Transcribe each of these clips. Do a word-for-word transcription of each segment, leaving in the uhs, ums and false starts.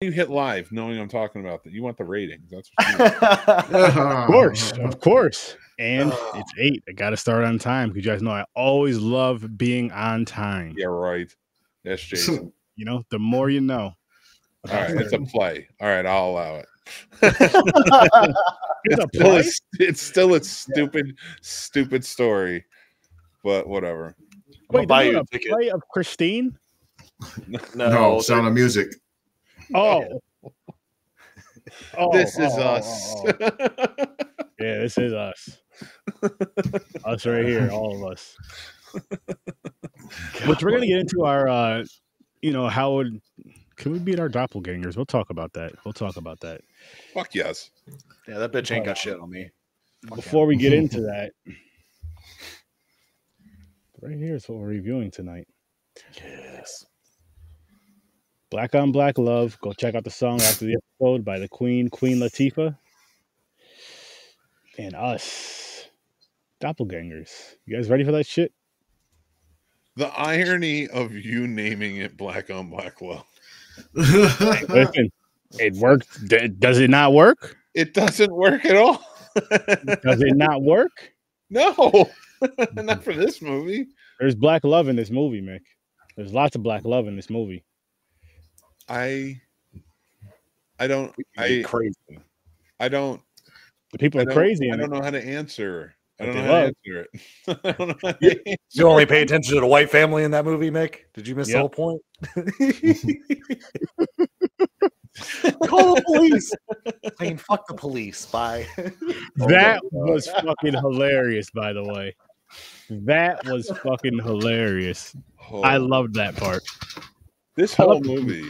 you hit live knowing I'm talking about that. You want the ratings. That's what you want. Of course. Of course. And it's eight. I got to start on time because you guys know I always love being on time. Yeah, right. That's Jason. You know, the more you know. All right. It's a play. All right. I'll allow it. It's, a play? It's, it's still a stupid, yeah. stupid story, but whatever. Wait, I'll buy you a ticket. Play of Christine? No, no Sound of Music. Oh. oh this is oh, us. Oh, oh, oh. Yeah, this is us. Us right here, all of us. God, Which we're going to get into our, uh, you know, how would, can we beat our doppelgangers? We'll talk about that. We'll talk about that. Fuck yes. Yeah, that bitch ain't got uh, shit on me. Fuck before yeah. we get into that, right here is what we're reviewing tonight. Yes. Black on Black Love. Go check out the song after the episode by the Queen, Queen Latifah. And Us. Doppelgangers. You guys ready for that shit? The irony of you naming it Black on Black Love. Hey, listen, it worked. Does it not work? It doesn't work at all. Does it not work? No. Not for this movie. There's black love in this movie, Mick. There's lots of black love in this movie. I, I don't. I crazy. I don't. The people I are crazy. I don't know how to answer. I don't know how to answer it. I don't know how to answer it. You only pay attention to the white family in that movie, Mick. Did you miss yep. the whole point? Call the police. I mean, fuck the police. Bye. That was fucking hilarious. By the way, that was fucking hilarious. Oh. I loved that part. This whole movie,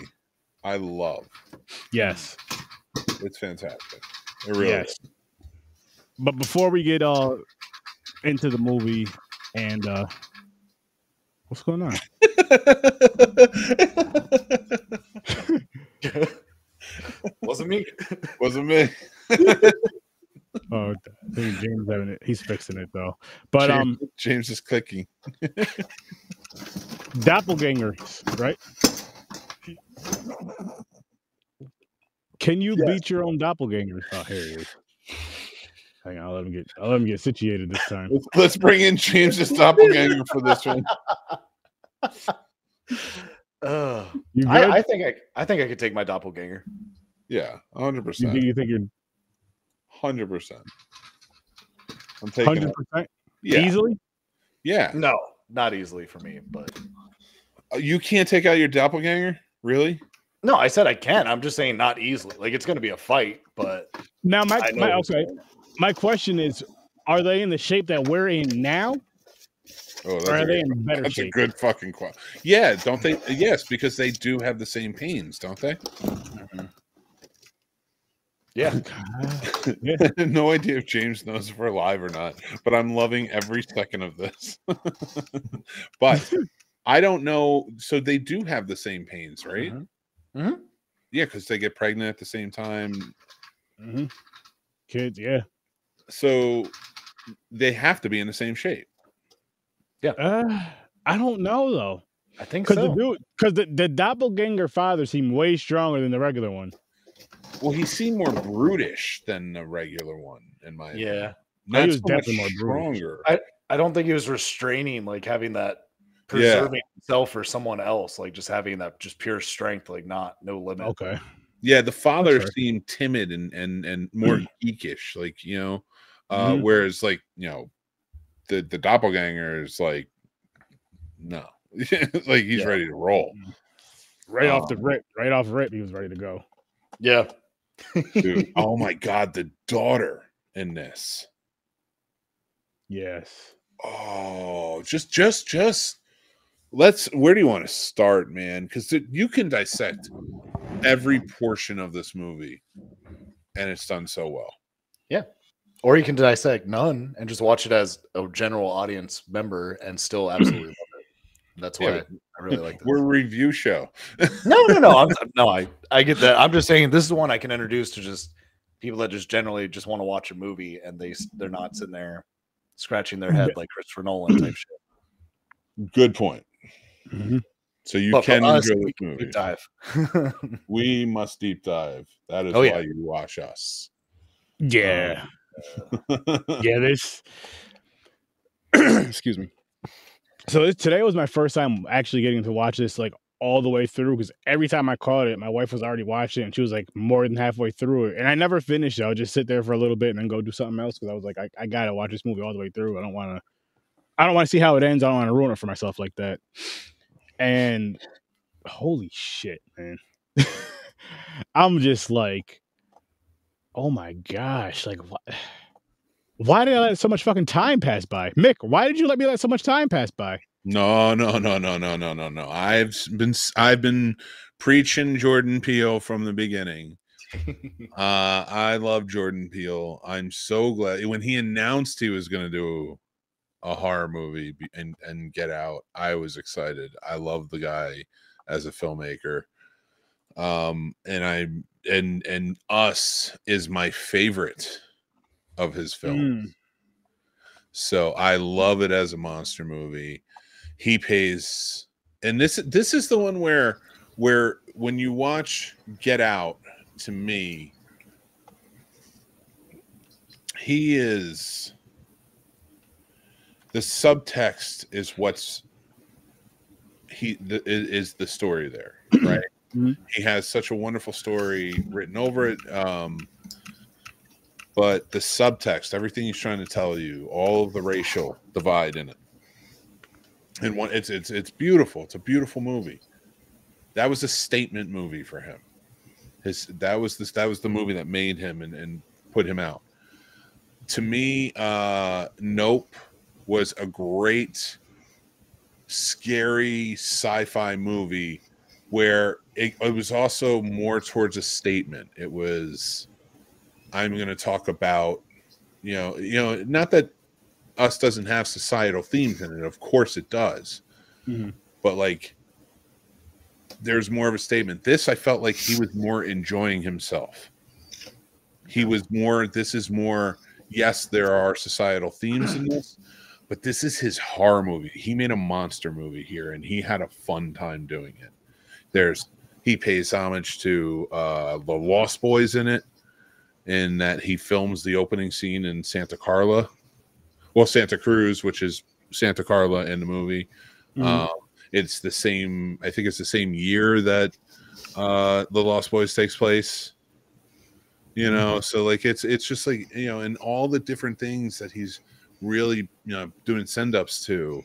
I love. Yes. It's fantastic. It really yes. is. But before we get uh, into the movie and uh, what's going on? Wasn't me. Wasn't me. Oh, I think James having it. He's fixing it, though. But James, um, James is clicking. Doppelgangers, right? Can you yes. beat your own doppelgangers? Oh, here he is. Hang on, I'll let him get I'll let him get situated this time. Let's, let's bring in James's doppelganger for this one. Uh, I, I think I I think I could take my doppelganger. Yeah, one hundred percent. You think, you think you're one hundred percent. I'm taking one hundred percent? It. Yeah. Easily? Yeah. No, not easily for me, but you can't take out your doppelganger? Really? No, I said I can. I'm just saying not easily. Like, it's going to be a fight, but now my, my okay. My question is, are they in the shape that we're in now? Oh, that's or are they in better that's shape? That's a good fucking question. Yeah, don't they? Yes, because they do have the same pains, don't they? Mm-hmm. Yeah. yeah. I have no idea if James knows if we're live or not, but I'm loving every second of this. But I don't know. So they do have the same pains, right? Mm-hmm. Mm-hmm. Yeah, because they get pregnant at the same time. Mm-hmm. Kids, yeah. So they have to be in the same shape. Yeah. Uh, I don't know, though. I think so. Because the, the doppelganger father seemed way stronger than the regular one. Well, he seemed more brutish than the regular one, in my opinion. Yeah. Not he was so definitely more stronger. I, I don't think he was restraining, like having that preserving yeah. himself or someone else, like just having that just pure strength, like not no limit. Okay. Yeah, the father sure. seemed timid and and and more mm. geekish, like you know, uh, mm. whereas like you know, the the doppelganger is like, no, like he's yeah. ready to roll, right um, off the rip, right off rip, he was ready to go. Yeah, dude, oh my god, the daughter in this, yes, oh, just just just. Let's. Where do you want to start, man? Because you can dissect every portion of this movie, and it's done so well. Yeah, or you can dissect none and just watch it as a general audience member and still absolutely love it. That's why yeah, I, I really like. This. We're a review show. no, no, no. I'm, no, I I get that. I'm just saying this is one I can introduce to just people that just generally just want to watch a movie and they they're not sitting there scratching their head like Christopher Nolan type shit. Good point. Mm-hmm. So you but can us, enjoy this movie. Deep dive. We must deep dive. That is oh, yeah. why you watch us. Yeah. Um, yeah, there's excuse me. So this, today was my first time actually getting to watch this like all the way through, because every time I caught it, my wife was already watching it, and she was like more than halfway through it. And I never finished it. I would just sit there for a little bit and then go do something else, because I was like, I, I gotta watch this movie all the way through. I don't wanna I don't wanna see how it ends. I don't wanna ruin it for myself like that. And holy shit, man. I'm just like, oh my gosh, like what? Why did I let so much fucking time pass by? Mick, why did you let me let so much time pass by? No, no, no, no, no, no, no, no. I've been I've been preaching Jordan Peele from the beginning. uh, I love Jordan Peele. I'm so glad when he announced he was going to do a horror movie and and Get Out, I was excited. I love the guy as a filmmaker. Um, and I and and Us is my favorite of his films. Mm. So I love it as a monster movie. He pays, and this this is the one where where when you watch Get Out, to me, he is the subtext is what's he the, is the story there, right? Mm-hmm. He has such a wonderful story written over it. Um, But the subtext, everything he's trying to tell you, all of the racial divide in it, and one, it's it's it's beautiful. It's a beautiful movie. That was a statement movie for him. His that was this that was the movie that made him and, and put him out. To me, uh, Nope was a great, scary sci-fi movie where it, it was also more towards a statement. It was. I'm going to talk about, you know, you know, not that Us doesn't have societal themes in it. Of course it does. Mm-hmm. But like, there's more of a statement. This, I felt like he was more enjoying himself. He was more, this is more, yes, there are societal themes in this, but this is his horror movie. He made a monster movie here and he had a fun time doing it. There's, he pays homage to uh, The Lost Boys in it. In that he films the opening scene in Santa Carla, well, Santa Cruz, which is Santa Carla in the movie. Mm-hmm. Um, it's the same, I think it's the same year that uh, The Lost Boys takes place. You know, mm-hmm. so like it's it's just like, you know, and all the different things that he's really, you know, doing send-ups to.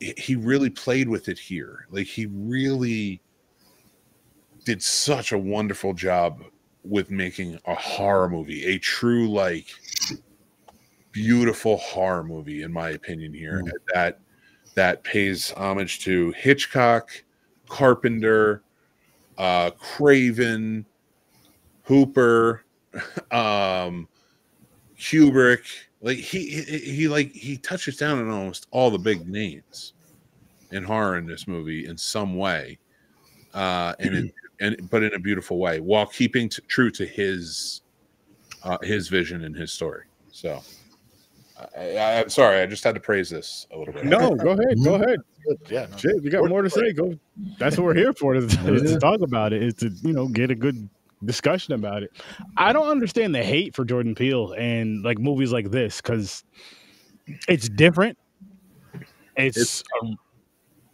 He really played with it here. Like he really did such a wonderful job with making a horror movie, a true, like, beautiful horror movie, in my opinion, here. Mm. That that pays homage to Hitchcock, Carpenter, uh, Craven, Hooper, um, Kubrick. Like he, he he like he touches down on almost all the big names in horror in this movie in some way, uh, and mm. it. And but in a beautiful way, while keeping t true to his uh, his vision and his story. So, I, I, I'm sorry, I just had to praise this a little bit. No, go ahead, go ahead. Yeah, no, shit, you got more to say. Go. That's what we're here for. Is to talk about it. Is to you know get a good discussion about it. I don't understand the hate for Jordan Peele and like movies like this, because it's different. It's, it's um,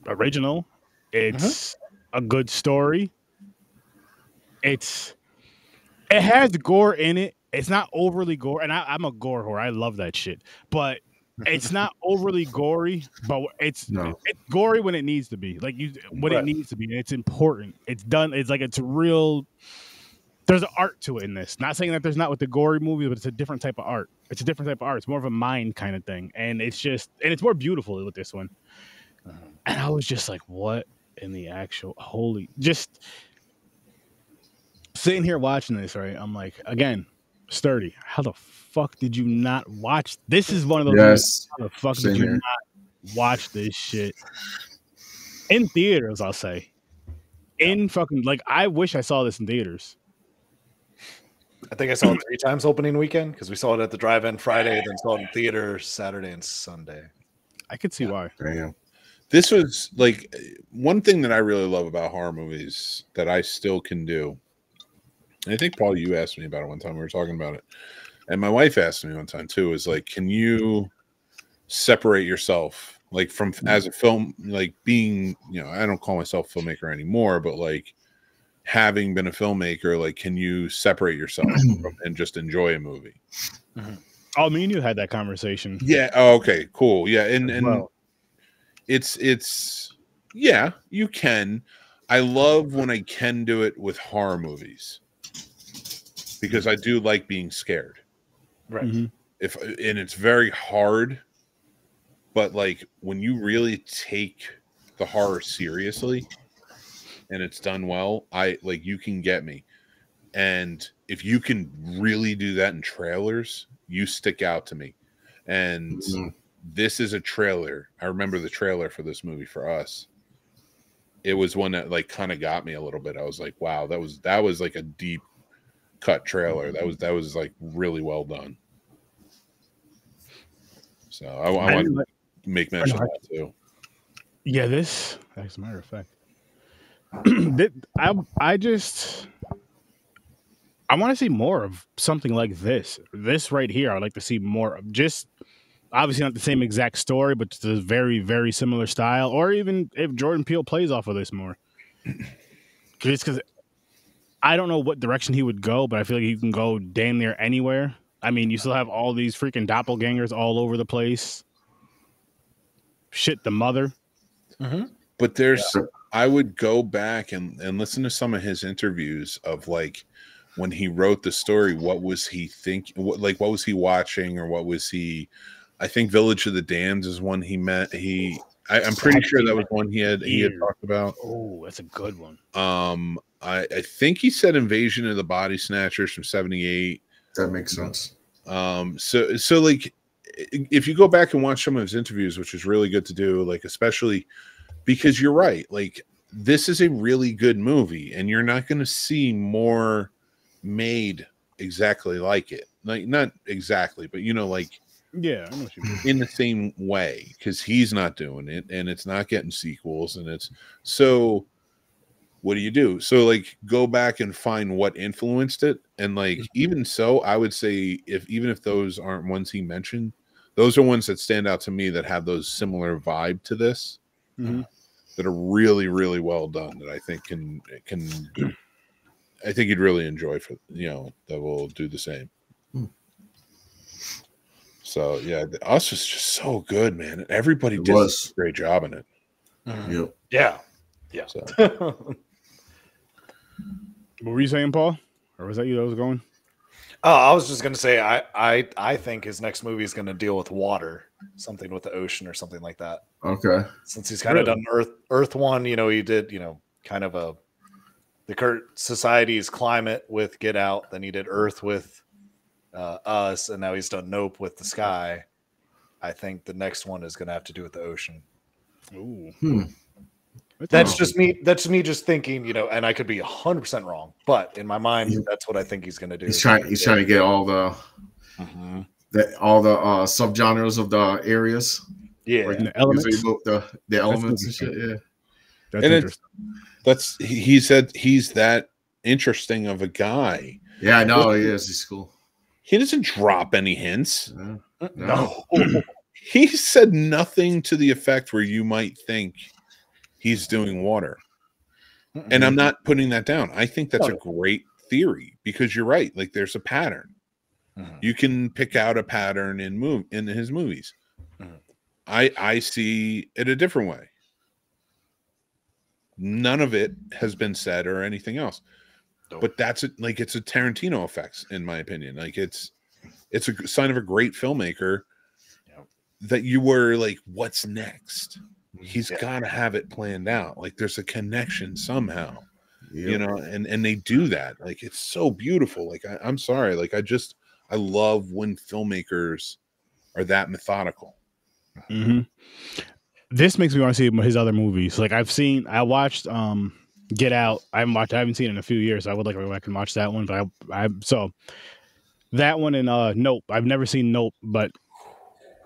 original. It's uh-huh. a good story. It's it has gore in it. It's not overly gore, and I, I'm a gore whore. I love that shit, but it's not overly gory. But it's no. it's gory when it needs to be, like you when right. it needs to be. And it's important. It's done. It's like it's real. There's an art to it in this. Not saying that there's not with the gory movie, but it's a different type of art. It's a different type of art. It's more of a mind kind of thing, and it's just and it's more beautiful with this one. And I was just like, what in the actual holy just. Sitting here watching this, right? I'm like, again, Sturdy, how the fuck did you not watch? This is one of those. Yes. How the fuck Same did you here. not watch this shit in theaters? I'll say, in fucking like, I wish I saw this in theaters. I think I saw it three times opening weekend because we saw it at the drive-in Friday, then saw it in theater Saturday and Sunday. I could see yeah. why. Damn. This was like one thing that I really love about horror movies that I still can do. And I think, Paul, you asked me about it one time. We were talking about it. And my wife asked me one time, too, is like, can you separate yourself like from as a film, like being, you know, I don't call myself a filmmaker anymore, but like having been a filmmaker, like, can you separate yourself from, and just enjoy a movie? Uh-huh. Oh, me and you had that conversation. Yeah. Oh, okay, cool. Yeah. And, and well, it's, it's, yeah, you can. I love when I can do it with horror movies because I do like being scared. Right. Mm-hmm. If, and it's very hard, but like when you really take the horror seriously and it's done well, I like, you can get me. And if you can really do that in trailers, you stick out to me. And mm-hmm. this is a trailer. I remember the trailer for this movie for Us. It was one that like kind of got me a little bit. I was like, wow, that was, that was like a deep cut trailer. That was, that was like really well done. So I, I, I want to make mention of that too. Yeah, this, as a matter of fact, I, I just, I want to see more of something like this. This right here, I'd like to see more of. Just obviously not the same exact story, but just a very, very similar style. Or even if Jordan Peele plays off of this more. Just because I don't know what direction he would go, but I feel like he can go damn near anywhere. I mean, you still have all these freaking doppelgangers all over the place. Shit, the mother. Mm-hmm. But there's, yeah. I would go back and, and listen to some of his interviews of like, when he wrote the story, what was he thinking? What, like, what was he watching, or what was he? I think Village of the Damned is one he met. He, I, I'm pretty sure that was one he had he had talked about. Oh, that's a good one. Um, I, I think he said Invasion of the Body Snatchers from seventy-eight. That makes sense. Um, so so like, if you go back and watch some of his interviews, which is really good to do, like especially because you're right, like this is a really good movie, and you're not going to see more made exactly like it, like not exactly, but you know, like yeah, I know what you mean. In the same way, because he's not doing it, and it's not getting sequels, and it's so. What do you do? So like, go back and find what influenced it, and like mm-hmm. even so, I would say if even if those aren't ones he mentioned, those are ones that stand out to me that have those similar vibe to this, mm-hmm. that are really really well done that I think can can. I think you'd really enjoy for you know that will do the same. Hmm. So yeah, Us was just so good, man. Everybody it did was. a great job in it. Uh, yep. Yeah, yeah. So. What were you saying, Paul? Or was that you that was going? Oh, uh, I was just gonna say I I I think his next movie is gonna deal with water, something with the ocean or something like that. Okay. Since he's kind really? of done Earth Earth One, you know, he did you know kind of a. The current society's climate with Get Out. Then he did Earth with uh, Us, and now he's done Nope with the sky. I think the next one is going to have to do with the ocean. Ooh, hmm. that's just me. That's me just thinking, you know. And I could be a hundred percent wrong, but in my mind, he, that's what I think he's going to do. He's trying. He's trying to get all the, uh-huh. the all the uh, subgenres of the areas. Yeah, or, the, the elements. The, the elements and shit. Yeah. That's and interesting. That's he said he's that interesting of a guy. Yeah, I know he is. He's cool. He doesn't drop any hints. No, no. no. He said nothing to the effect where you might think he's doing water. Mm-mm. And I'm not putting that down. I think that's a great theory because you're right. Like there's a pattern. Mm-hmm. You can pick out a pattern in move in his movies. Mm-hmm. I I see it a different way. None of it has been said or anything else, nope. But that's a, like it's a Tarantino effect, in my opinion. Like it's it's a sign of a great filmmaker yep. that you were like, what's next? He's yeah. got to have it planned out. Like there's a connection somehow, yep. you know. And and they do that. Like it's so beautiful. Like I, I'm sorry. Like I just I love when filmmakers are that methodical. Mm-hmm. This makes me want to see his other movies. Like I've seen, I watched um, Get Out. I haven't watched, I haven't seen it in a few years. So I would like to go back and watch that one. But I, I so that one and uh, Nope. I've never seen Nope, but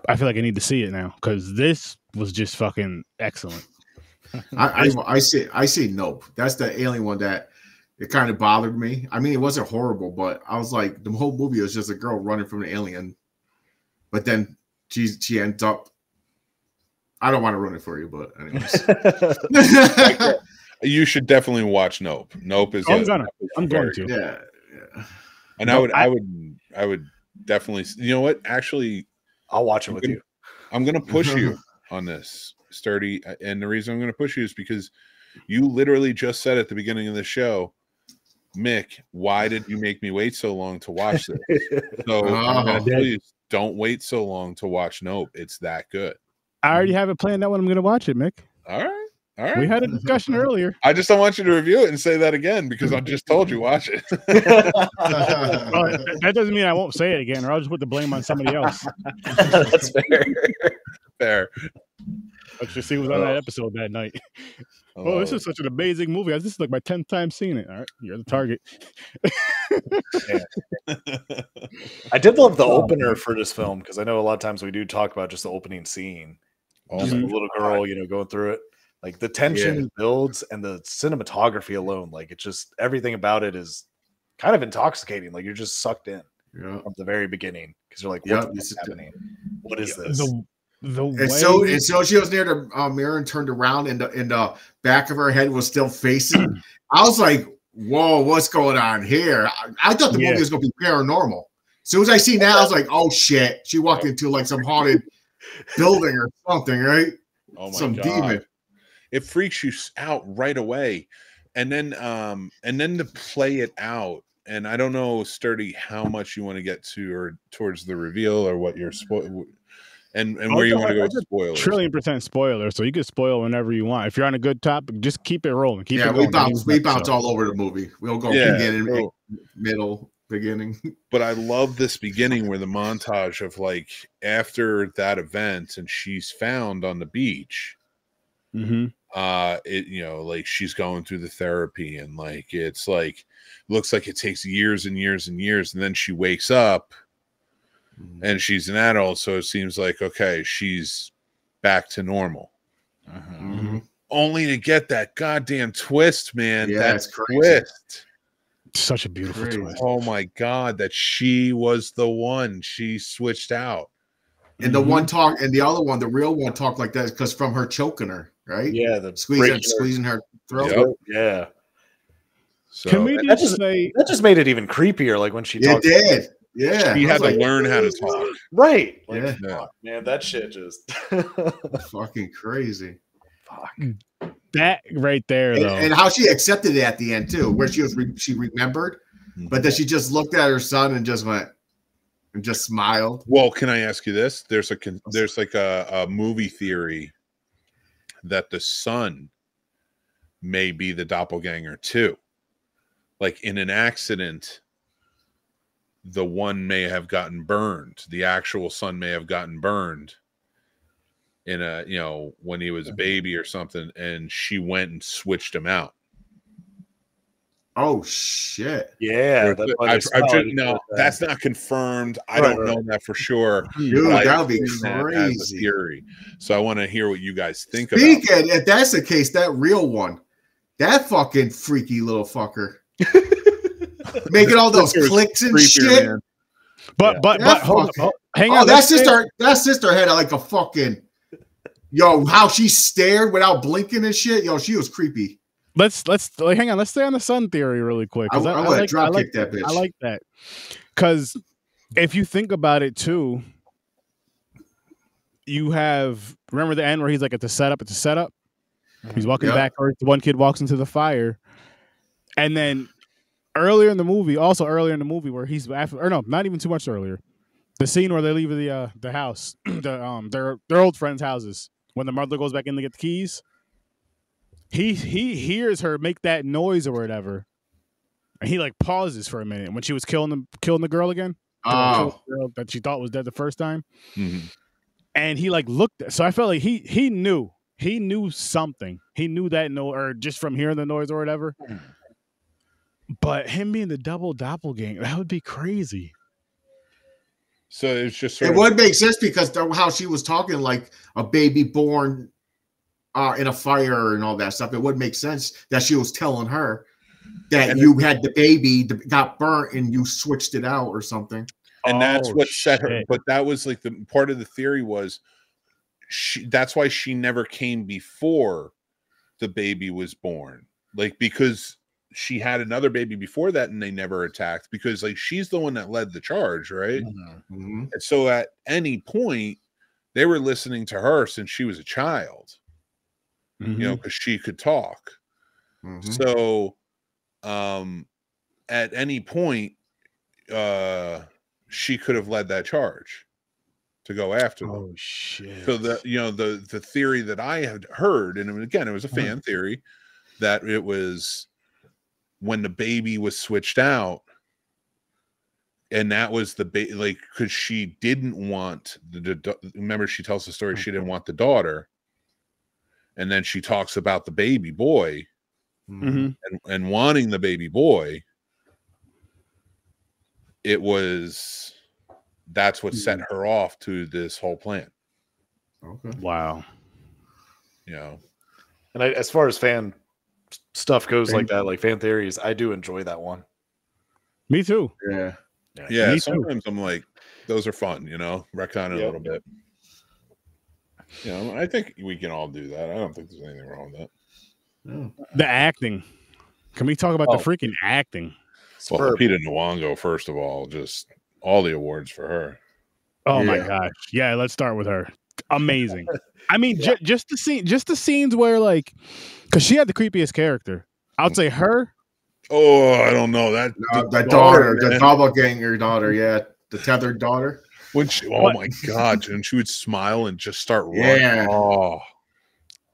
I feel like I need to see it now because this was just fucking excellent. I, I I see I see Nope. That's the alien one that it kind of bothered me. I mean, it wasn't horrible, but I was like, the whole movie was just a girl running from an alien. But then she she ends up. I don't want to ruin it for you, but anyways. You should definitely watch Nope. Nope is. I'm gonna. I'm going to. Yeah, yeah. And no, I would. I, I would. I would definitely. You know what? Actually, I'll watch it with you. I'm gonna push you on this, Sturdy. And the reason I'm gonna push you is because you literally just said at the beginning of the show, Mick, why did you make me wait so long to watch this? So oh, I'm gonna tell you, don't wait so long to watch Nope. It's that good. I already have it planned out when I'm gonna watch it, Mick. All right. All right. We had a discussion earlier. I just don't want you to review it and say that again because I just told you watch it. Well, that doesn't mean I won't say it again, or I'll just put the blame on somebody else. That's fair. Fair. Let's just see who was on that episode that night. Oh, oh this is such an amazing movie. This is like my tenth time seeing it. All right, you're the target. I did love the oh, opener man. for this film because I know a lot of times we do talk about just the opening scene. Oh, just a little girl, you know, going through it. Like the tension yeah. builds and the cinematography alone, like it's just everything about it is kind of intoxicating. Like you're just sucked in yeah. from the very beginning because you're like, what yeah, is happening? What is this? The, the and way so and so she was near the uh, mirror and turned around, and the, and the back of her head was still facing. I was like, whoa, what's going on here? I, I thought the yeah. movie was going to be paranormal. As soon as I seen that, I was like, oh shit, she walked into like some haunted building or something, right? Oh my some God. demon. It freaks you out right away, and then um, and then to play it out. And I don't know, Sturdy, how much you want to get to or towards the reveal or what you're spoil and and where you want to go. Spoilers, trillion percent spoiler. So you can spoil whenever you want. If you're on a good topic, just keep it rolling. Keep yeah, it we bounce we bounce all over the movie. We'll go yeah, beginning, cool. middle, beginning. But I love this beginning where the montage of like after that event and she's found on the beach. Mm-hmm. uh it you know like she's going through the therapy and like it's like looks like it takes years and years and years, and then she wakes up mm-hmm. and she's an adult, so it seems like okay, she's back to normal uh-huh. mm-hmm. only to get that goddamn twist, man. Yeah, that's crazy. Twist. Such a beautiful crazy. twist. Oh my God, that she was the one. She switched out. And the mm-hmm. one talk and the other one, the real one talked like that because from her choking her, right? Yeah, the squeezing, her. squeezing her throat. Yep. Yeah. So Can we just that just say that just made it even creepier? Like when she talked, it did. Yeah, she had like, to learn how to talk. Right. Like, yeah. Fuck, man, that shit just fucking crazy. Fuck. That right there, and, though, and how she accepted it at the end too, where she was re she remembered, mm-hmm. but then she just looked at her son and just went. And just smiled. Well, can I ask you this? There's a there's like a, a movie theory that the son may be the doppelganger too. Like in an accident, the one may have gotten burned. The actual son may have gotten burned in a you know when he was a baby or something, and she went and switched him out. Oh shit! Yeah, that's I, I, I just, no, that's not confirmed. I right, don't right. know that for sure. Dude, that would be crazy. Theory. So I want to hear what you guys think about it. Speaking, if that's the case, that real one, that fucking freaky little fucker, making all those clicks and creepier, shit. Man. But yeah. but, but hold on, hang on. Oh, that sister, thing. that sister had like a fucking yo. How she stared without blinking and shit. Yo, she was creepy. Let's let's like hang on. Let's stay on the sun theory really quick. I, I, I, like, drop I like kick that bitch. I like that because if you think about it too, you have remember the end where he's like at the setup, at the setup. He's walking yep. backwards. One kid walks into the fire, and then earlier in the movie, also earlier in the movie where he's after, or no, not even too much earlier, the scene where they leave the uh, the house, the um their their old friends' houses when the mother goes back in to get the keys. He he hears her make that noise or whatever, and he like pauses for a minute when she was killing the killing the girl again, oh. the girl that she thought was dead the first time, mm-hmm. and he like looked. So I felt like he he knew he knew something. He knew that no, or just from hearing the noise or whatever. But him being the double doppelganger, that would be crazy. So it's just sort it of would make sense because how she was talking, like a baby born uh, in a fire and all that stuff. It would make sense that she was telling her that and you it, had the baby that got burnt and you switched it out or something. And oh, that's what shit. set her. But that was like the part of the theory was she. That's why she never came before the baby was born, like because she had another baby before that and they never attacked because like she's the one that led the charge, right? Mm-hmm. And so at any point they were listening to her since she was a child, mm-hmm. you know, because she could talk. Mm-hmm. So um at any point uh she could have led that charge to go after them. Oh, shit. So the you know the the theory that I had heard, and again it was a fan mm-hmm. theory, that it was when the baby was switched out, and that was the baby, like, because she didn't want the, the remember she tells the story, she didn't want the daughter, and then she talks about the baby boy mm-hmm. and, and wanting the baby boy. It was that's what set her off to this whole plan. Okay, wow, you know, and I, as far as fan. stuff goes like that, like fan theories, I do enjoy that one. Me too. Yeah. Yeah. yeah sometimes too. I'm like, those are fun, you know, wreck on it yep. a little bit. You know, I think we can all do that. I don't think there's anything wrong with that. No. The acting. Can we talk about oh. the freaking acting? Well, Lupita Nyong'o, first of all, just all the awards for her. Oh yeah. my gosh. Yeah, let's start with her. Amazing. I mean, yeah. ju just the scene, just the scenes where like, because she had the creepiest character. I would say her. Oh, I don't know that uh, the, the daughter, daughter the doppelganger daughter, yeah, the tethered daughter. When she, oh what? my god, and she would smile and just start running. Yeah. Oh,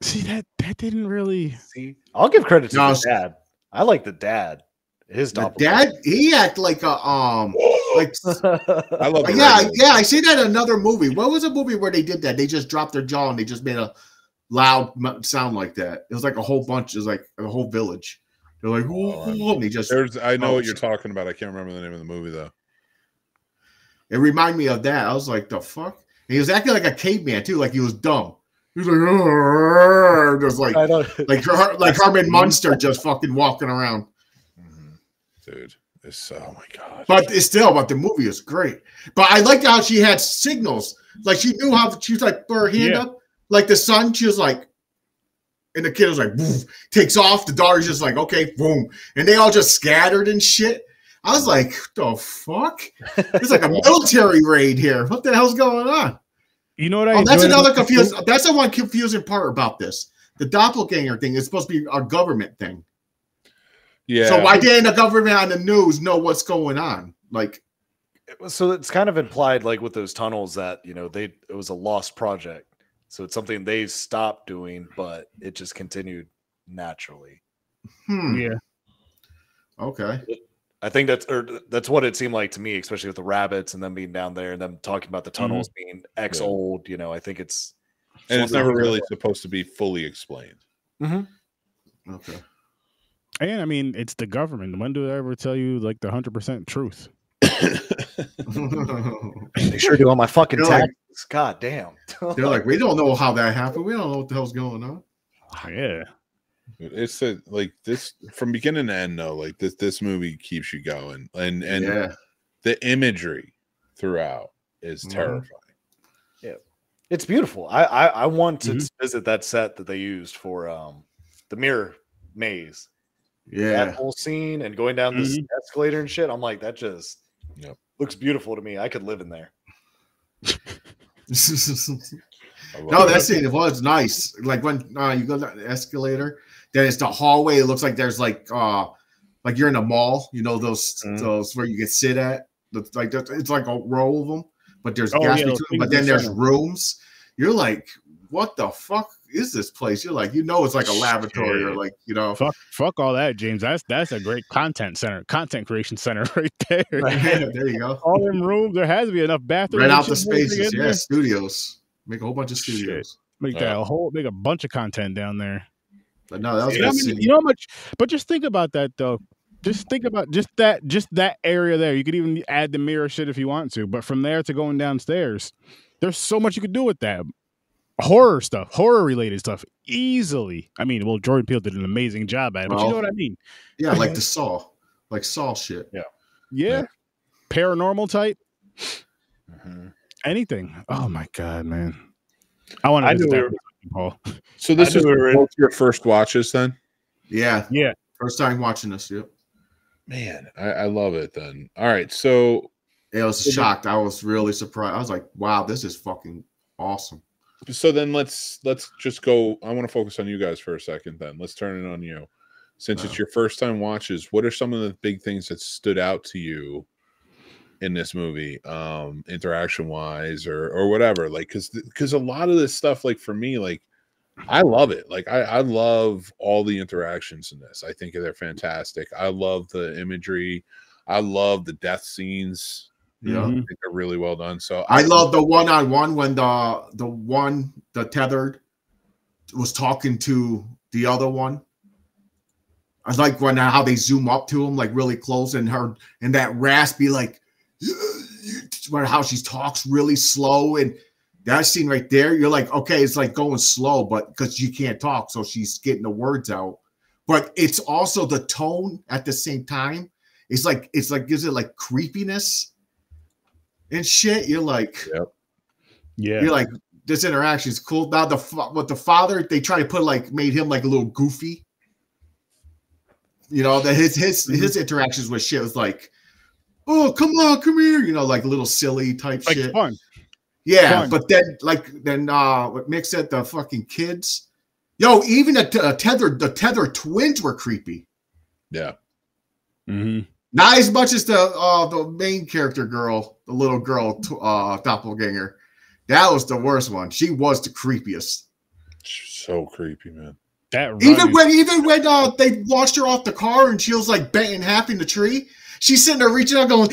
see that that didn't really. See, I'll give credit to no, the dad. I like the dad. His the dad, he act like a um, like I love. Yeah, right yeah, I see that in another movie. What was a movie where they did that? They just dropped their jaw and they just made a loud sound like that. It was like a whole bunch. It was like a whole village. They're like, oh, oh, and they just. There's, I know oh, what you're talking about. I can't remember the name of the movie though. It reminded me of that. I was like, the fuck. And he was acting like a caveman too, like he was dumb. He was like, just like I don't, like like Herman Munster just fucking walking around. Dude, it's oh my god! But it's still, but the movie is great. But I liked how she had signals, like she knew how she was like put her hand yeah. up, like the son. She was like, and the kid was like, woof, takes off. The daughter's just like, okay, boom, and they all just scattered and shit. I was like, the fuck! It's like a military raid here. What the hell's going on? You know what? I oh, that's another confusing. That's the one confusing part about this. The doppelganger thing is supposed to be a government thing. Yeah. So why didn't the government on the news know what's going on? Like, so it's kind of implied, like with those tunnels, that you know they it was a lost project, so it's something they stopped doing, but it just continued naturally. Hmm. Yeah. Okay. I think that's or that's what it seemed like to me, especially with the rabbits and them being down there and them talking about the tunnels mm-hmm. being X yeah. old. You know, I think it's and it's never really that. supposed to be fully explained. Mm-hmm. Okay. And I mean, it's the government. When do they ever tell you like the hundred percent truth? They sure do all my fucking they're taxes. Like, God damn! They're like, we don't know how that happened. We don't know what the hell's going on. Oh, yeah, it's a, like this from beginning to end. Though, like this, this movie keeps you going, and and yeah. the imagery throughout is mm-hmm. terrifying. Yeah, it's beautiful. I I, I want to mm-hmm. visit that set that they used for um the mirror maze. Yeah, that whole scene and going down this mm-hmm. escalator and shit. I'm like, that just yep. looks beautiful to me. I could live in there. No, that scene it was nice. Like when uh, you go down the escalator, then it's the hallway. It looks like there's like uh like you're in a mall. You know those mm-hmm. those where you can sit at. It's like it's like a row of them, but there's oh, gas yeah, between them. But then there's rooms. You're like, what the fuck is this place? You're like, you know, it's like a laboratory or like, you know, fuck, fuck all that, James. That's that's a great content center, content creation center right there. Yeah, there you go. All them rooms. There has to be enough bathrooms. Rent out the spaces. Yeah, there. studios. Make a whole bunch of studios. Shit. Make that uh, a whole, make a bunch of content down there. But no, that was yeah, I mean, you know how much. But just think about that though. Just think about just that, just that area there. You could even add the mirror shit if you want to, but from there to going downstairs, there's so much you could do with that. Horror stuff, horror related stuff, easily. I mean, well, Jordan Peele did an amazing job at it, but well, you know what I mean? Yeah, like the Saw, like Saw shit. Yeah, yeah, yeah. Paranormal type. Uh-huh. Anything. Oh my god, man! I want to. I knew we were, Paul. So this is both your first watches, then? Yeah, yeah. First time watching this. Yep. Man, I, I love it. Then all right, so yeah, I was shocked. I was really surprised. I was like, wow, this is fucking awesome. So then let's let's just go. I want to focus on you guys for a second. Then let's turn it on you, since wow. it's your first time watches. What are some of the big things that stood out to you in this movie, um, interaction wise, or or whatever? Like, because because a lot of this stuff, like for me, like I love it. Like I I love all the interactions in this. I think they're fantastic. I love the imagery. I love the death scenes. Yeah, I think they're really well done. So I, I love the one-on-one when the the one the tethered was talking to the other one. I like when how they zoom up to him like really close, and her and that raspy like how she talks really slow, and that scene right there, you're like, okay, it's like going slow, but because you can't talk, so she's getting the words out. But it's also the tone at the same time. It's like it's like gives it like creepiness and shit. You're like, yep. Yeah, you're like, this interaction is cool. Now the with the father, they try to put like made him like a little goofy, you know, that his his mm-hmm. his interactions with shit was like, oh, come on, come here, you know, like little silly type like shit fun. Yeah, fun. But then like then uh what Nick said, the fucking kids, yo, even the tethered the tethered twins were creepy. Yeah. Mm-hmm. Not as much as the uh, the main character girl, the little girl uh, doppelganger. That was the worst one. She was the creepiest. She's so creepy, man. That even when even when uh, they launched her off the car and she was like banging half in the tree, she's sitting there reaching out, going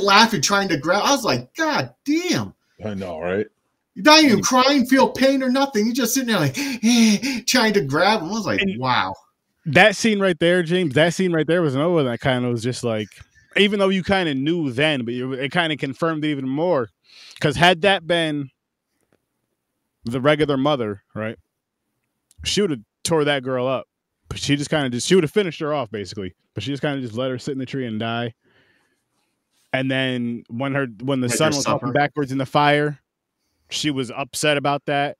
laughing, trying to grab. I was like, God damn! I know, right? You're not even crying, feel pain or nothing. You're just sitting there like trying to grab him. I was like, wow. That scene right there, James, that scene right there was another one that kind of was just like, even though you kind of knew then, but it kind of confirmed it even more. Because had that been the regular mother, right, she would have tore that girl up. But she just kind of just, she would have finished her off, basically. But she just kind of just let her sit in the tree and die. And then when her, when the son was hopping backwards in the fire, she was upset about that.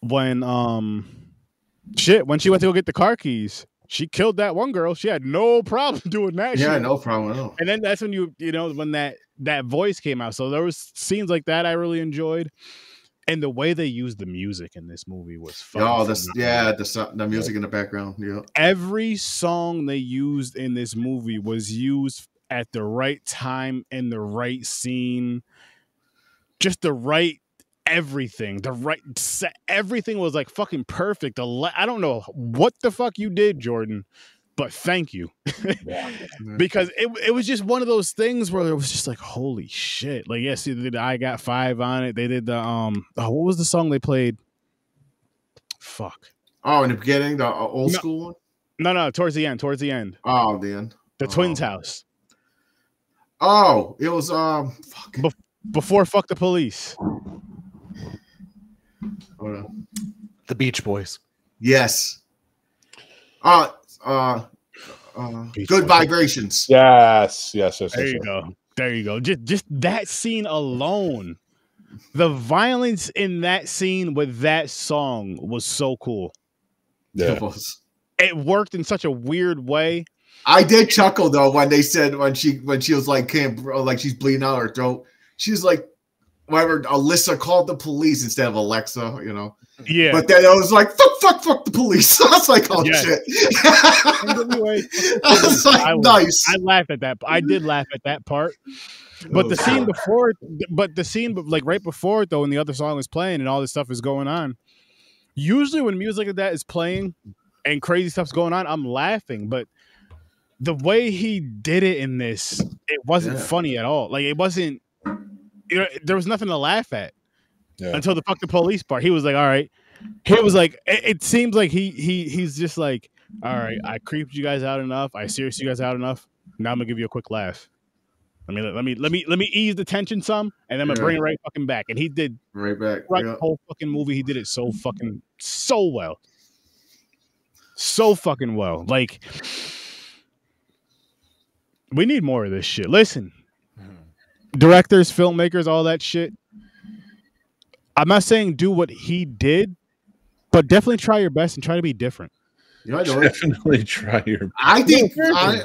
When, um... shit, when she went to go get the car keys, she killed that one girl. She had no problem doing that. Yeah, shit. No problem at all. And then that's when you, you know, when that that voice came out. So there was scenes like that I really enjoyed, and the way they used the music in this movie was fun. Oh, this, yeah, the the music in the background. Yeah, every song they used in this movie was used at the right time in the right scene, just the right. Everything, the right set, everything was like fucking perfect. The I don't know what the fuck you did, Jordan, but thank you. Yeah. Because it, it was just one of those things where it was just like, holy shit. Like, yes, yeah, they did I Got Five on it. They did the, um, oh, what was the song they played? Fuck. Oh, in the beginning, the old no, school one? No, no, towards the end, towards the end. Oh, the end. The oh. Twins House. Oh, it was, um, fuck. Be before Fuck the Police. Hold on. The Beach Boys. Yes. Uh uh, uh Beach Good Boys. Vibrations. Yes, yes, yes. There yes, you yes. go. There you go. Just just that scene alone. The violence in that scene with that song was so cool. Yeah. It was. It worked in such a weird way. I did chuckle though when they said when she when she was like can't like she's bleeding out her throat. She's like whatever, Alyssa called the police instead of Alexa, you know? Yeah. But then I was like, fuck, fuck, fuck the police. I was like, oh, yes. Shit. I was like, I nice. Was, I laughed at that. I did laugh at that part. But the scene before, but the scene, like right before it, though, when the other song is playing and all this stuff is going on, usually when music like that is playing and crazy stuff's going on, I'm laughing. But the way he did it in this, it wasn't yeah. funny at all. Like, it wasn't, there was nothing to laugh at yeah. until the fuck the police part. He was like, all right. He was like, it, it seems like he he he's just like, all right, I creeped you guys out enough. I seriously you guys out enough. Now I'm gonna give you a quick laugh. I mean, let me let me let me ease the tension some, and then I'm gonna yeah. bring it right fucking back. And he did right back. Right, yeah. The whole fucking movie, he did it so fucking so well, so fucking well. Like, we need more of this shit. Listen, directors, filmmakers, all that shit. I'm not saying do what he did, but definitely try your best and try to be different. You know, definitely try your best. I think I,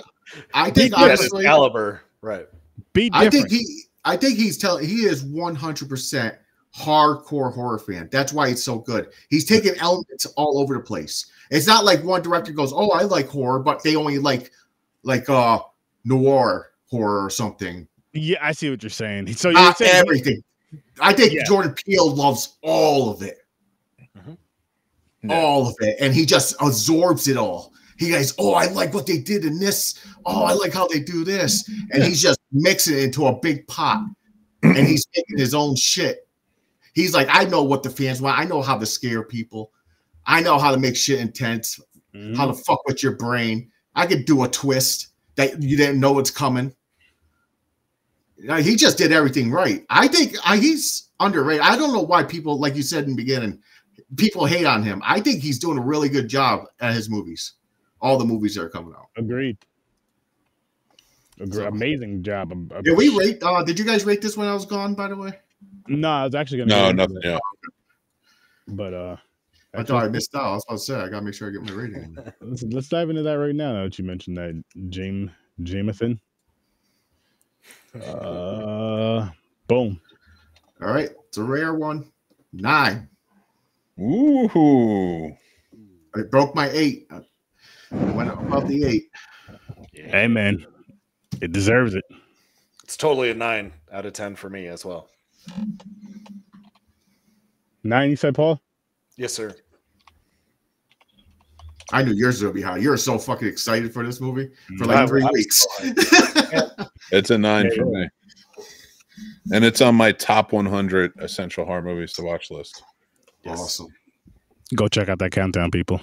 I think honestly, caliber, right? Be different. I think he I think he's telling he is one hundred percent hardcore horror fan. That's why it's so good. He's taking elements all over the place. It's not like one director goes, "Oh, I like horror," but they only like like uh noir horror or something. Yeah, I see what you're saying. So you're not saying everything. I think yeah. Jordan Peele loves all of it. No. All of it, and he just absorbs it all. He goes, "Oh, I like what they did in this. Oh, I like how they do this," and yeah. he's just mixing it into a big pot, and he's making his own shit. He's like, "I know what the fans want. I know how to scare people. I know how to make shit intense. Mm-hmm. How to fuck with your brain. I could do a twist that you didn't know it's coming." Now, he just did everything right. I think I, he's underrated. I don't know why people, like you said in the beginning, people hate on him. I think he's doing a really good job at his movies. All the movies that are coming out. Agreed. Agreed. So, amazing job. Did yeah, we rate? Uh, did you guys rate this when I was gone? By the way. No, I was actually gonna. No, nothing. Yeah. But uh, I actually, thought I missed out. I was about to say I gotta make sure I get my rating. let's, let's dive into that right now. Now that you mentioned that, James Jamathan. Uh, boom. All right, it's a rare one. Nine. Ooh, it broke my eight. I went above the eight. Yeah. Hey, man, it deserves it. It's totally a nine out of ten for me as well. Nine, you said, Paul? Yes, sir. I knew yours would be high. You're so fucking excited for this movie for like I, three I, weeks. It's a nine yeah, for yeah. me, and it's on my top one hundred essential horror movies to watch list. Yes. Awesome. Go check out that countdown, people.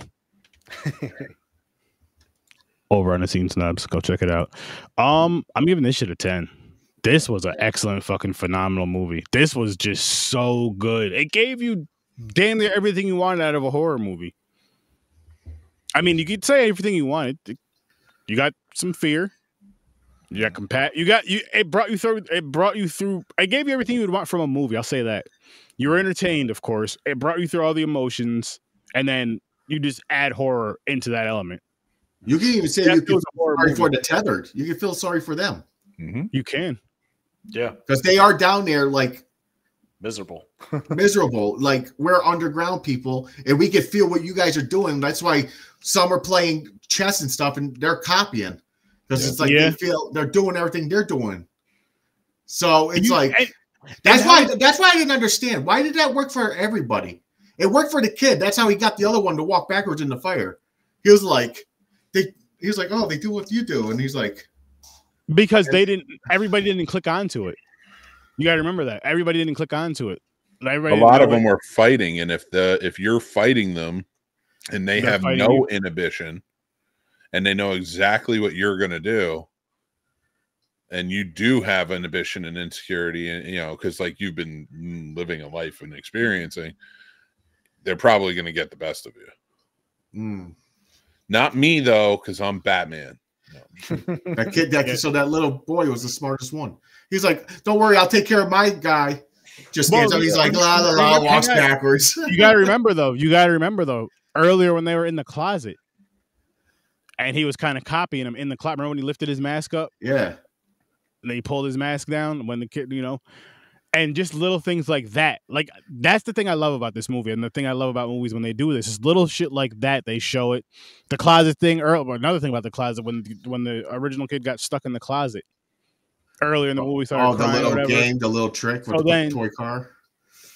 Over on the Scene Snobs. Go check it out. Um, I'm giving this shit a ten. This was an excellent fucking phenomenal movie. This was just so good. It gave you damn near everything you wanted out of a horror movie. I mean, you could say everything you wanted. You got some fear. You got compa- you got you it brought you through it brought you through it gave you everything you would want from a movie. I'll say that. You were entertained, of course. It brought you through all the emotions, and then you just add horror into that element. You can even say that you feel sorry movie. for the tethered. You can feel sorry for them. Mm-hmm. You can. Yeah. Because they are down there like miserable. miserable. Like, we're underground people, and we can feel what you guys are doing. That's why some are playing chess and stuff, and they're copying. Because yeah. it's like yeah. they feel they're doing everything they're doing. So it's you, like... I, That's why that's why I didn't understand. Why did that work for everybody? It worked for the kid. That's how he got the other one to walk backwards in the fire. He was like, they he was like, "Oh, they do what you do." And he's like, because they didn't everybody didn't click onto it. You gotta remember that. Everybody didn't click onto it. Everybody a lot of them it. were fighting, and if the if you're fighting them and they They're have no you. inhibition and they know exactly what you're gonna do. And you do have inhibition and insecurity, and you know, because like you've been living a life and experiencing, they're probably going to get the best of you. Mm. Not me though, because I'm Batman. No. that kid, that kid, so that little boy was the smartest one. He's like, "Don't worry, I'll take care of my guy." Just well, stands up. He's yeah. like, "La la la," walks backwards. you gotta remember though. You gotta remember though. Earlier when they were in the closet, and he was kind of copying him in the closet. Remember when he lifted his mask up? Yeah. And he pulled his mask down when the kid, you know, and just little things like that. Like, that's the thing I love about this movie. And the thing I love about movies when they do this is little shit like that. They show it. The closet thing, or another thing about the closet, when, when the original kid got stuck in the closet earlier in the movie. Oh, the little game, the little trick with the toy car.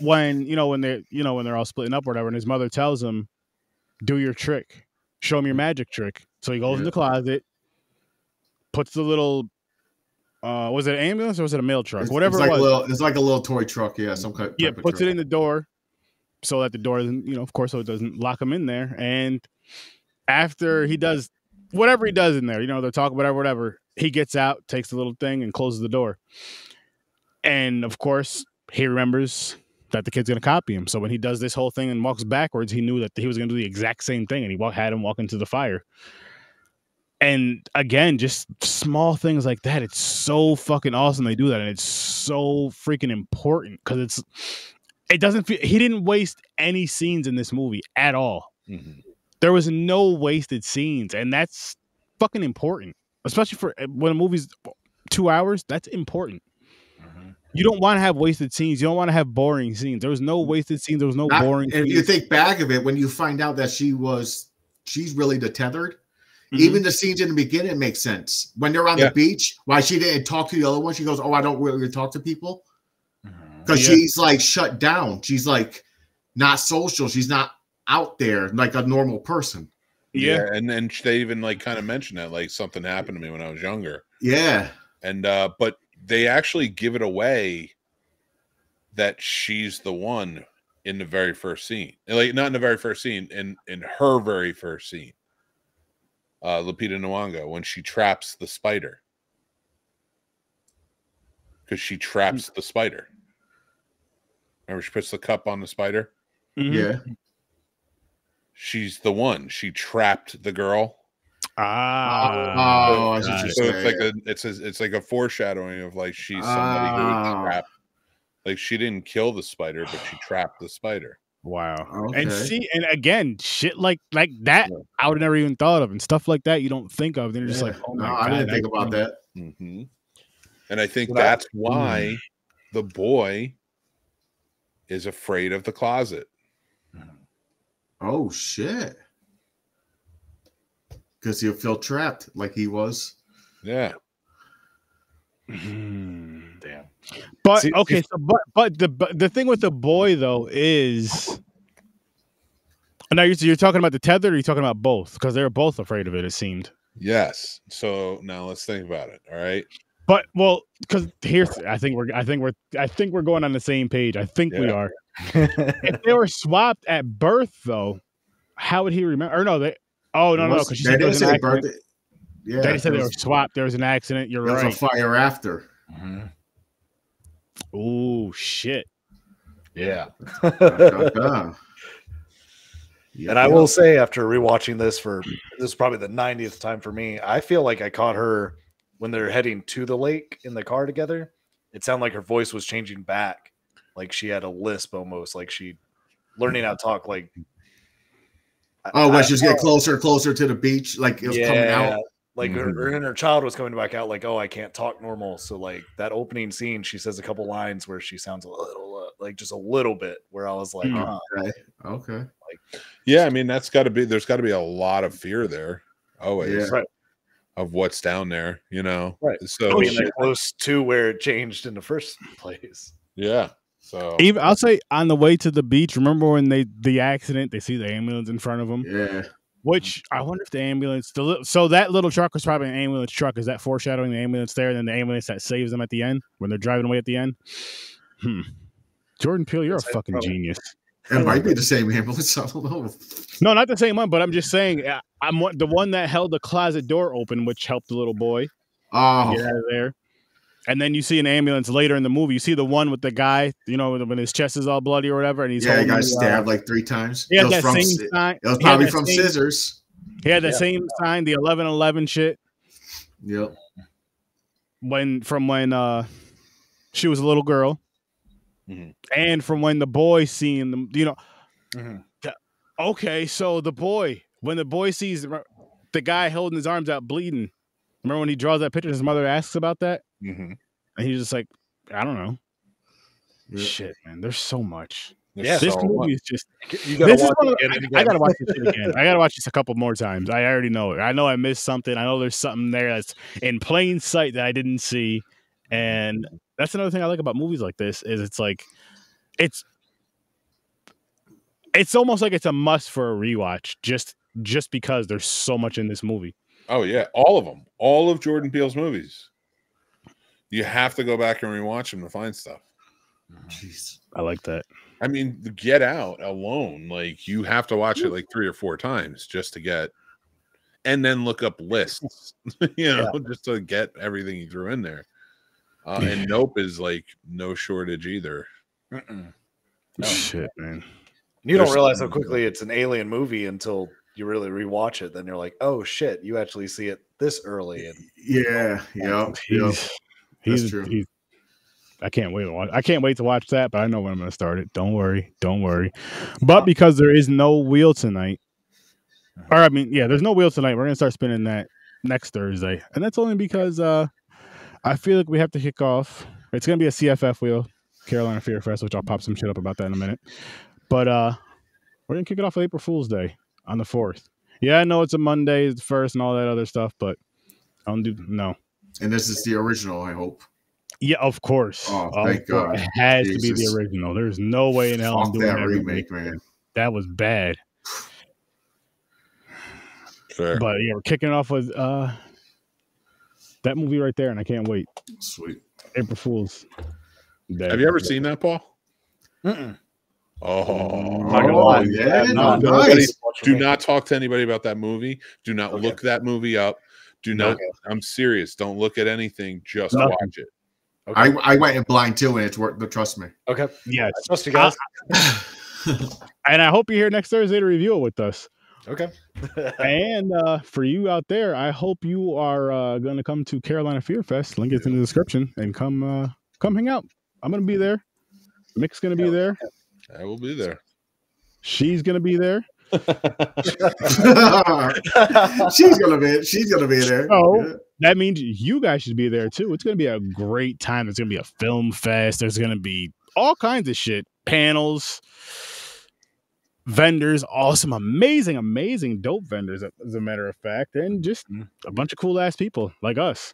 When, you know, when they're, you know, when they're all splitting up or whatever, and his mother tells him, "Do your trick. Show him your magic trick." So he goes yeah. in the closet, puts the little... Uh, was it an ambulance or was it a mail truck? It's, Whatever it's like it was. A little, it's like a little toy truck. Yeah, some kind yeah, of Yeah, puts truck. it in the door so that the door, doesn't, you know, of course, so it doesn't lock him in there. And after he does whatever he does in there, you know, they're talking whatever, whatever. He gets out, takes the little thing, and closes the door. And of course, he remembers that the kid's gonna copy him. So when he does this whole thing and walks backwards, he knew that he was gonna do the exact same thing, and he walk, had him walk into the fire. And again, just small things like that. It's so fucking awesome they do that, and it's so freaking important because it's it doesn't feel, he didn't waste any scenes in this movie at all. Mm-hmm. There was no wasted scenes, and that's fucking important, especially for when a movie's two hours. That's important. Mm-hmm. You don't want to have wasted scenes. You don't want to have boring scenes. There was no wasted scenes. There was no Not, boring. If scenes. You think back of it, when you find out that she was, she's really detethered. Mm-hmm. Even the scenes in the beginning make sense when they're on yeah. the beach. Why she didn't talk to the other one? She goes, "Oh, I don't really talk to people," because yeah. she's like shut down. She's like not social. She's not out there like a normal person. Yeah, yeah. And then they even like kind of mentioned that like something happened to me when I was younger. Yeah, and uh, but they actually give it away that she's the one in the very first scene. Like not in the very first scene, in in her very first scene. Uh, Lupita Nyong'o when she traps the spider, because she traps the spider. Remember, she puts the cup on the spider. Mm-hmm. Yeah, she's the one. She trapped the girl. Ah, oh, oh, so, I so it's like a it's a, it's like a foreshadowing of like she's somebody ah. who trapped. Like she didn't kill the spider, but she trapped the spider. Wow. Okay. And see, and again, shit like like that, yeah. I would never even thought of, and stuff like that you don't think of. Then you're just yeah. like, oh my no, God, I didn't I think about that. that. Mm-hmm. And I think but that's I, why mm. the boy is afraid of the closet. Oh shit! Because he'll feel trapped, like he was. Yeah. Mm, damn. But see, okay, so but but the but the thing with the boy though is now you're, you're talking about the tethered, or you're talking about both, because they're both afraid of it. It seemed. Yes. So now let's think about it. All right. But well, because here's I think we're I think we're I think we're going on the same page. I think yeah. we are. If they were swapped at birth, though, how would he remember? Or no, they. Oh no, no, because she said there was an accident. Yeah, they said they were swapped. There was an accident. You're right. There was a fire after. Mm-hmm. Oh shit! Yeah. And I will say, after rewatching this for this is probably the ninetieth time for me, I feel like I caught her when they're heading to the lake in the car together. It sounded like her voice was changing back, like she had a lisp almost, like she learning how to talk. Like oh, when she's getting closer, closer to the beach, like it was yeah. coming out. Like mm-hmm. her, her and her child was coming back out, like, oh, I can't talk normal. So like that opening scene, she says a couple lines where she sounds a little, uh, like just a little bit where I was like, mm-hmm. oh, okay. okay. Like, yeah. I mean, that's gotta be, there's gotta be a lot of fear there always yeah. right. of what's down there, you know? Right. So oh, like, close to where it changed in the first place. Yeah. So even I'll say on the way to the beach, remember when they, the accident, they see the ambulance in front of them. Yeah. Which I wonder if the ambulance, the, so that little truck was probably an ambulance truck. Is that foreshadowing the ambulance there? And then the ambulance that saves them at the end when they're driving away at the end. Hmm. Jordan Peele, you're That's a fucking probably. genius. It might be the same ambulance. I don't know. No, not the same one. But I'm just saying, I'm the one that held the closet door open, which helped the little boy oh. get out of there. And then you see an ambulance later in the movie. You see the one with the guy, you know, when his chest is all bloody or whatever, and he's yeah, he got stabbed like three times. Yeah, that from, same sign. It was probably from same, scissors. He had the yeah. same sign, the eleven eleven shit. Yep. When from when uh, she was a little girl, mm-hmm. and from when the boy seen them, you know. Mm-hmm. the, okay, so the boy, when the boy sees the guy holding his arms out bleeding, remember when he draws that picture? His mother asks about that. Mm-hmm. And he's just like, I don't know. Yeah. Shit, man. There's so much. There's yeah, this so movie much. is just. You gotta this watch is it again. I, I gotta watch this shit again. I gotta watch this a couple more times. I already know it. I know I missed something. I know there's something there that's in plain sight that I didn't see. And that's another thing I like about movies like this is it's like, it's, it's almost like it's a must for a rewatch just just because there's so much in this movie. Oh yeah, all of them, all of Jordan Peele's movies. You have to go back and rewatch them to find stuff. Jeez, I like that. I mean, Get Out alone, like you have to watch it like three or four times just to get and then look up lists, you know, yeah. just to get everything he threw in there. Uh, and Nope is like no shortage either. Mm-mm. No. Shit, man. You There's don't realize how quickly it's an alien movie until you really rewatch it. Then you're like, oh shit, you actually see it this early. And yeah, yeah, yeah. He's, That's true. He's, I can't wait to watch. I can't wait to watch that, but I know when I'm going to start it. Don't worry, don't worry. But because there is no wheel tonight, or I mean, yeah, there's no wheel tonight. We're going to start spinning that next Thursday, and that's only because uh, I feel like we have to kick off. It's going to be a C F F wheel, Carolina Fear Fest, which I'll pop some shit up about that in a minute. But uh, we're going to kick it off with April Fool's Day on the fourth. Yeah, I know it's a Monday, it's the first, and all that other stuff, but I don't do no. And this is the original, I hope. Yeah, of course. Oh, thank um, God. It has Jesus. to be the original. There's no way in hell I'm doing that remake, man. That was bad. Fair. But yeah, we're kicking off with uh, that movie right there, and I can't wait. Sweet. April Fool's Day. Have you ever seen that, Paul? Mm-mm. Oh, I'm not gonna lie. Yeah, no, nice. Do not talk to anybody about that movie. Do not okay. look that movie up. Do not. Okay. I'm serious. Don't look at anything. Just Nothing. watch it. Okay. I, I went in blind too, and it's worked. Trust me. Okay. Yeah. I trust you guys. And I hope you're here next Thursday to review it with us. Okay. And uh, for you out there, I hope you are uh, going to come to Carolina Fear Fest. Link is yeah. in the description, and come uh, come hang out. I'm going to be there. Mick's going to be there. I will be there. She's going to be there. she's gonna be she's gonna be there. So yeah. that means you guys should be there too. It's gonna be a great time. It's gonna be a film fest. There's gonna be all kinds of shit, panels, vendors, awesome, amazing, amazing, dope vendors. As a matter of fact, and just a bunch of cool ass people like us.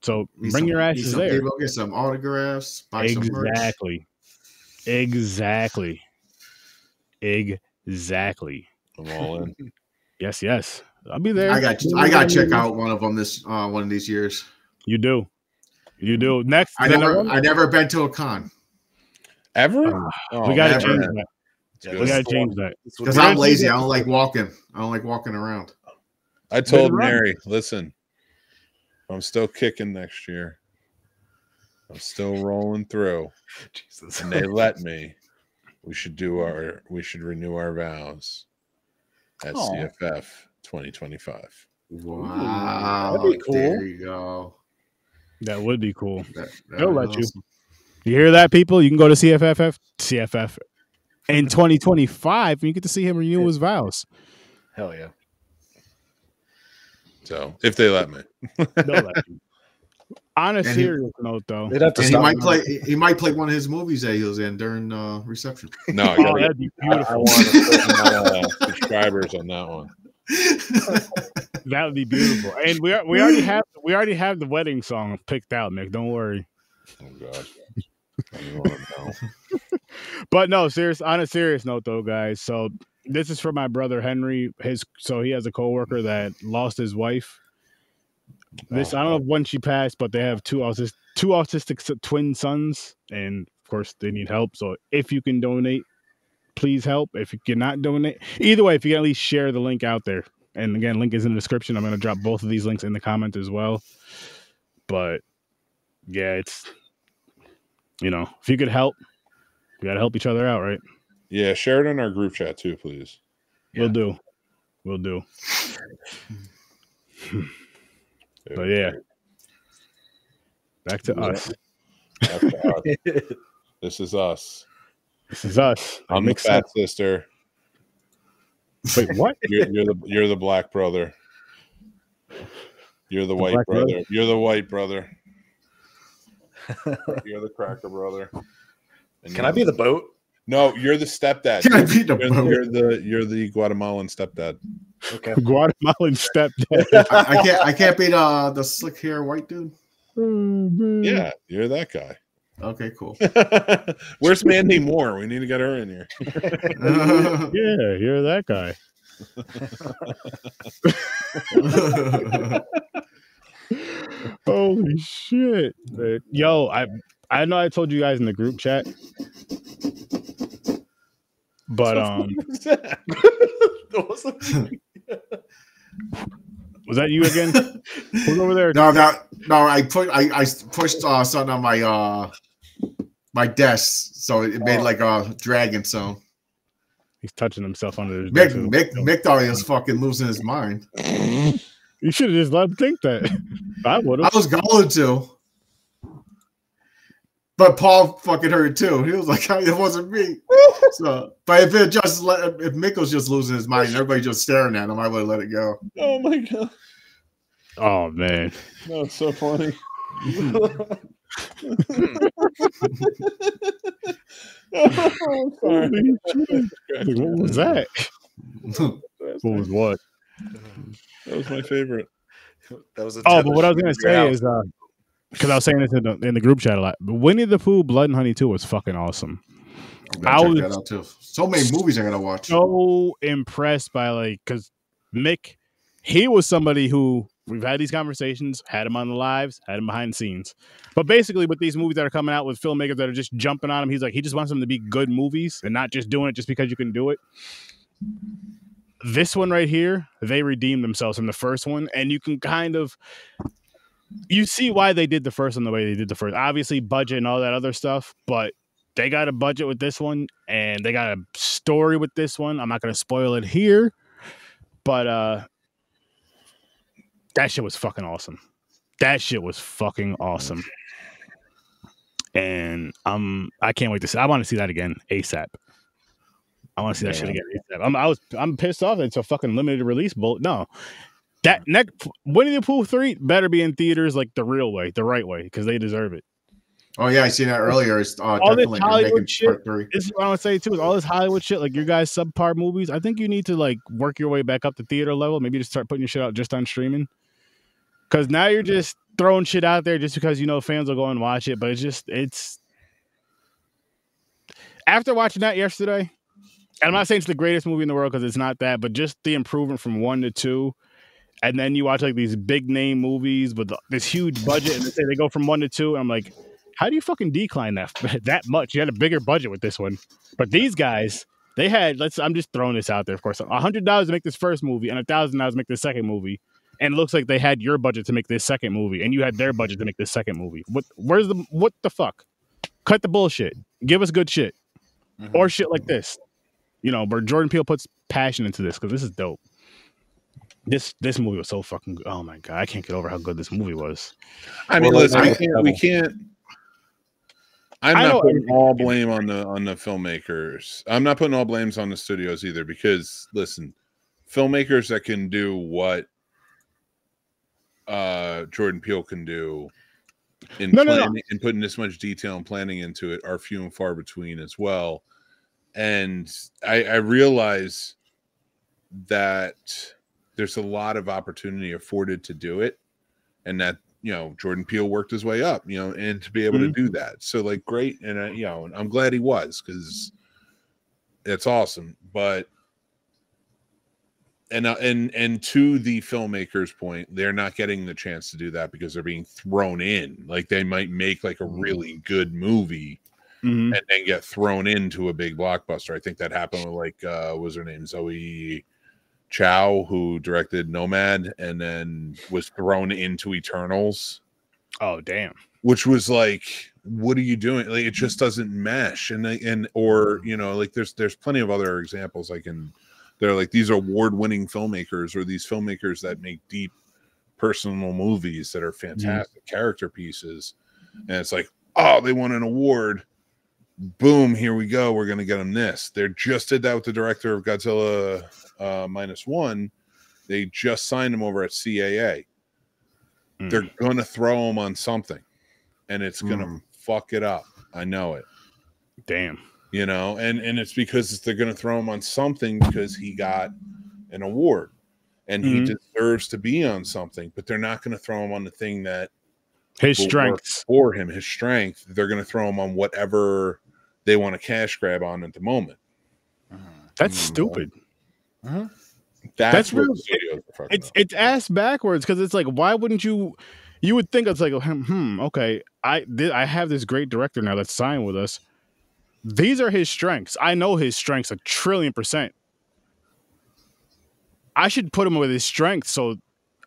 So bring some, your asses there. People, get some autographs. Buy exactly. Some exactly. Exactly. Exactly. I'm all in. Yes, yes. I'll be there. I got. I got to check out one of them this uh, one of these years. You do. You do. Next. I never. I never been to a con. Ever? Uh, oh, we got to change that. Yeah, we got to change that because I'm lazy. I don't like walking. I don't like walking around. I told Mary, listen, I'm still kicking next year. I'm still rolling through. Jesus. And they let me. We should do our. We should renew our vows at Aww. C F F twenty twenty-five. Wow, that'd be cool. There you go. That would be cool. That, that They'll let awesome. you. You hear that, people? You can go to C F F in twenty twenty-five, and you get to see him renew his vows. Hell yeah! So, if they let me, they'll let you. On a and serious he, note, though, he might play. He, he might play one of his movies that he was in during uh, reception. No, I oh, that'd be beautiful. I, I want uh, subscribers on that one. That would be beautiful. And we are, we already have we already have the wedding song picked out, Nick. Don't worry. Oh gosh. But no, serious. On a serious note, though, guys. So this is for my brother Henry. His so he has a coworker that lost his wife. This I don't know if when she passed, but they have two autistic, two autistic twin sons, and of course they need help. So if you can donate, please help. If you cannot donate, either way, if you can at least share the link out there, and again, link is in the description. I'm going to drop both of these links in the comment as well. But yeah, it's you know if you could help, we got to help each other out, right? Yeah, share it in our group chat too, please. We'll yeah. do, we'll do. But yeah, back to us. Back to us. This is us. This is us. I'm the fat sister. Wait, what? You're, you're the you're the black brother. You're the, the white brother. brother. You're the white brother. You're the cracker brother. And Can I be the boat? No, you're the stepdad. Can I be the you're, boat? You're the you're the Guatemalan stepdad. Okay. Guatemalan stepdad. I, I can't. I can't beat uh, the slick hair white dude. Yeah, you're that guy. Okay, cool. Where's Mandy Moore? We need to get her in here. uh, yeah, you're that guy. Holy shit, man. Yo! I I know I told you guys in the group chat, but um. Was that you again? Who's over there? No, not, no. I put I, I pushed uh, something on my uh my desk, so it made oh. like a dragon. So he's touching himself under his Mick. Mick, Mick thought he was fucking losing his mind. You should have just let him think that. I would have. I was going to, but Paul fucking heard it too. He was like, "It wasn't me." So, but if it just let, if Mick was just losing his mind, and everybody just staring at him, I would have let it go. Oh my god! Oh man! That's so funny. Oh, sorry. What was that? What was what? That was my favorite. That was a oh, but what I was gonna say out. is because uh, I was saying this in the, in the group chat a lot. But Winnie the Pooh: Blood and Honey two was fucking awesome. I was check that out too. So many movies I gotta watch. So impressed by like because Mick, he was somebody who we've had these conversations, had him on the lives, had him behind the scenes. But basically, with these movies that are coming out with filmmakers that are just jumping on him, he's like he just wants them to be good movies and not just doing it just because you can do it. This one right here, they redeemed themselves from the first one, and you can kind of you see why they did the first one the way they did the first. Obviously, budget and all that other stuff, but they got a budget with this one, and they got a story with this one. I'm not gonna spoil it here, but uh, that shit was fucking awesome. That shit was fucking awesome, and um, I can't wait to see. I want to see that again ASAP. I want to see that yeah. shit again. I'm, I was, I'm pissed off that it's a fucking limited release. But no, that next Winnie the Pooh three better be in theaters like the real way, the right way, because they deserve it. Oh yeah, I seen that earlier. It's, uh, all this Hollywood shit. This is what I would say too. Is all this Hollywood shit like your guys subpar movies? I think you need to like work your way back up to theater level. Maybe just start putting your shit out just on streaming. Because now you're just throwing shit out there just because you know fans will go and watch it. But it's just it's after watching that yesterday. And I'm not saying it's the greatest movie in the world because it's not that, but just the improvement from one to two. And then you watch like these big name movies with this huge budget and they say they go from one to two. And I'm like, how do you fucking decline that that much? You had a bigger budget with this one. But these guys, they had, let's, I'm just throwing this out there, of course, one hundred dollars to make this first movie and one thousand dollars to make this second movie. And it looks like they had your budget to make this second movie and you had their budget to make this second movie. What, where's the, what the fuck? Cut the bullshit. Give us good shit. Mm-hmm. Or shit like this. You know, but Jordan Peele puts passion into this because this is dope. This this movie was so fucking good. Oh my god, I can't get over how good this movie was. I mean, well, listen, I can't, we can't. I'm I not putting all blame on the on the filmmakers. I'm not putting all blames on the studios either because listen, filmmakers that can do what uh, Jordan Peele can do in no, planning no, no. and putting this much detail and planning into it are few and far between as well. And I, I realize that there's a lot of opportunity afforded to do it, and that you know Jordan Peele worked his way up, you know, and to be able mm-hmm. to do that. So like, great, and I, you know, I'm glad he was because it's awesome. But and and and to the filmmaker's point, they're not getting the chance to do that because they're being thrown in. Like they might make like a really good movie. Mm-hmm. And then get thrown into a big blockbuster. I think that happened with like uh, what was her name, Zoe Chow, who directed Nomad, and then was thrown into Eternals. Oh damn! Which was like, what are you doing? Like, it just doesn't mesh. And and or you know, like there's there's plenty of other examples. I can, they're like these award-winning filmmakers or these filmmakers that make deep personal movies that are fantastic mm-hmm. character pieces, and it's like, oh, they won an award. Boom, here we go. We're going to get them this. They just did that with the director of Godzilla uh, Minus One. They just signed him over at C A A. Mm. They're going to throw him on something, and it's going to mm. fuck it up. I know it. Damn. You know, and, and it's because they're going to throw him on something because he got an award, and mm-hmm. he deserves to be on something, but they're not going to throw him on the thing that his strengths for him, his strength. They're going to throw him on whatever they want to cash grab on at the moment. That's mm-hmm. stupid. Uh-huh. That's, That's what it, it's about. It's ass backwards because it's like, why wouldn't you? You would think it's like, hmm, okay, I I have this great director now that's signed with us. These are his strengths. I know his strengths a trillion percent. I should put him with his strengths so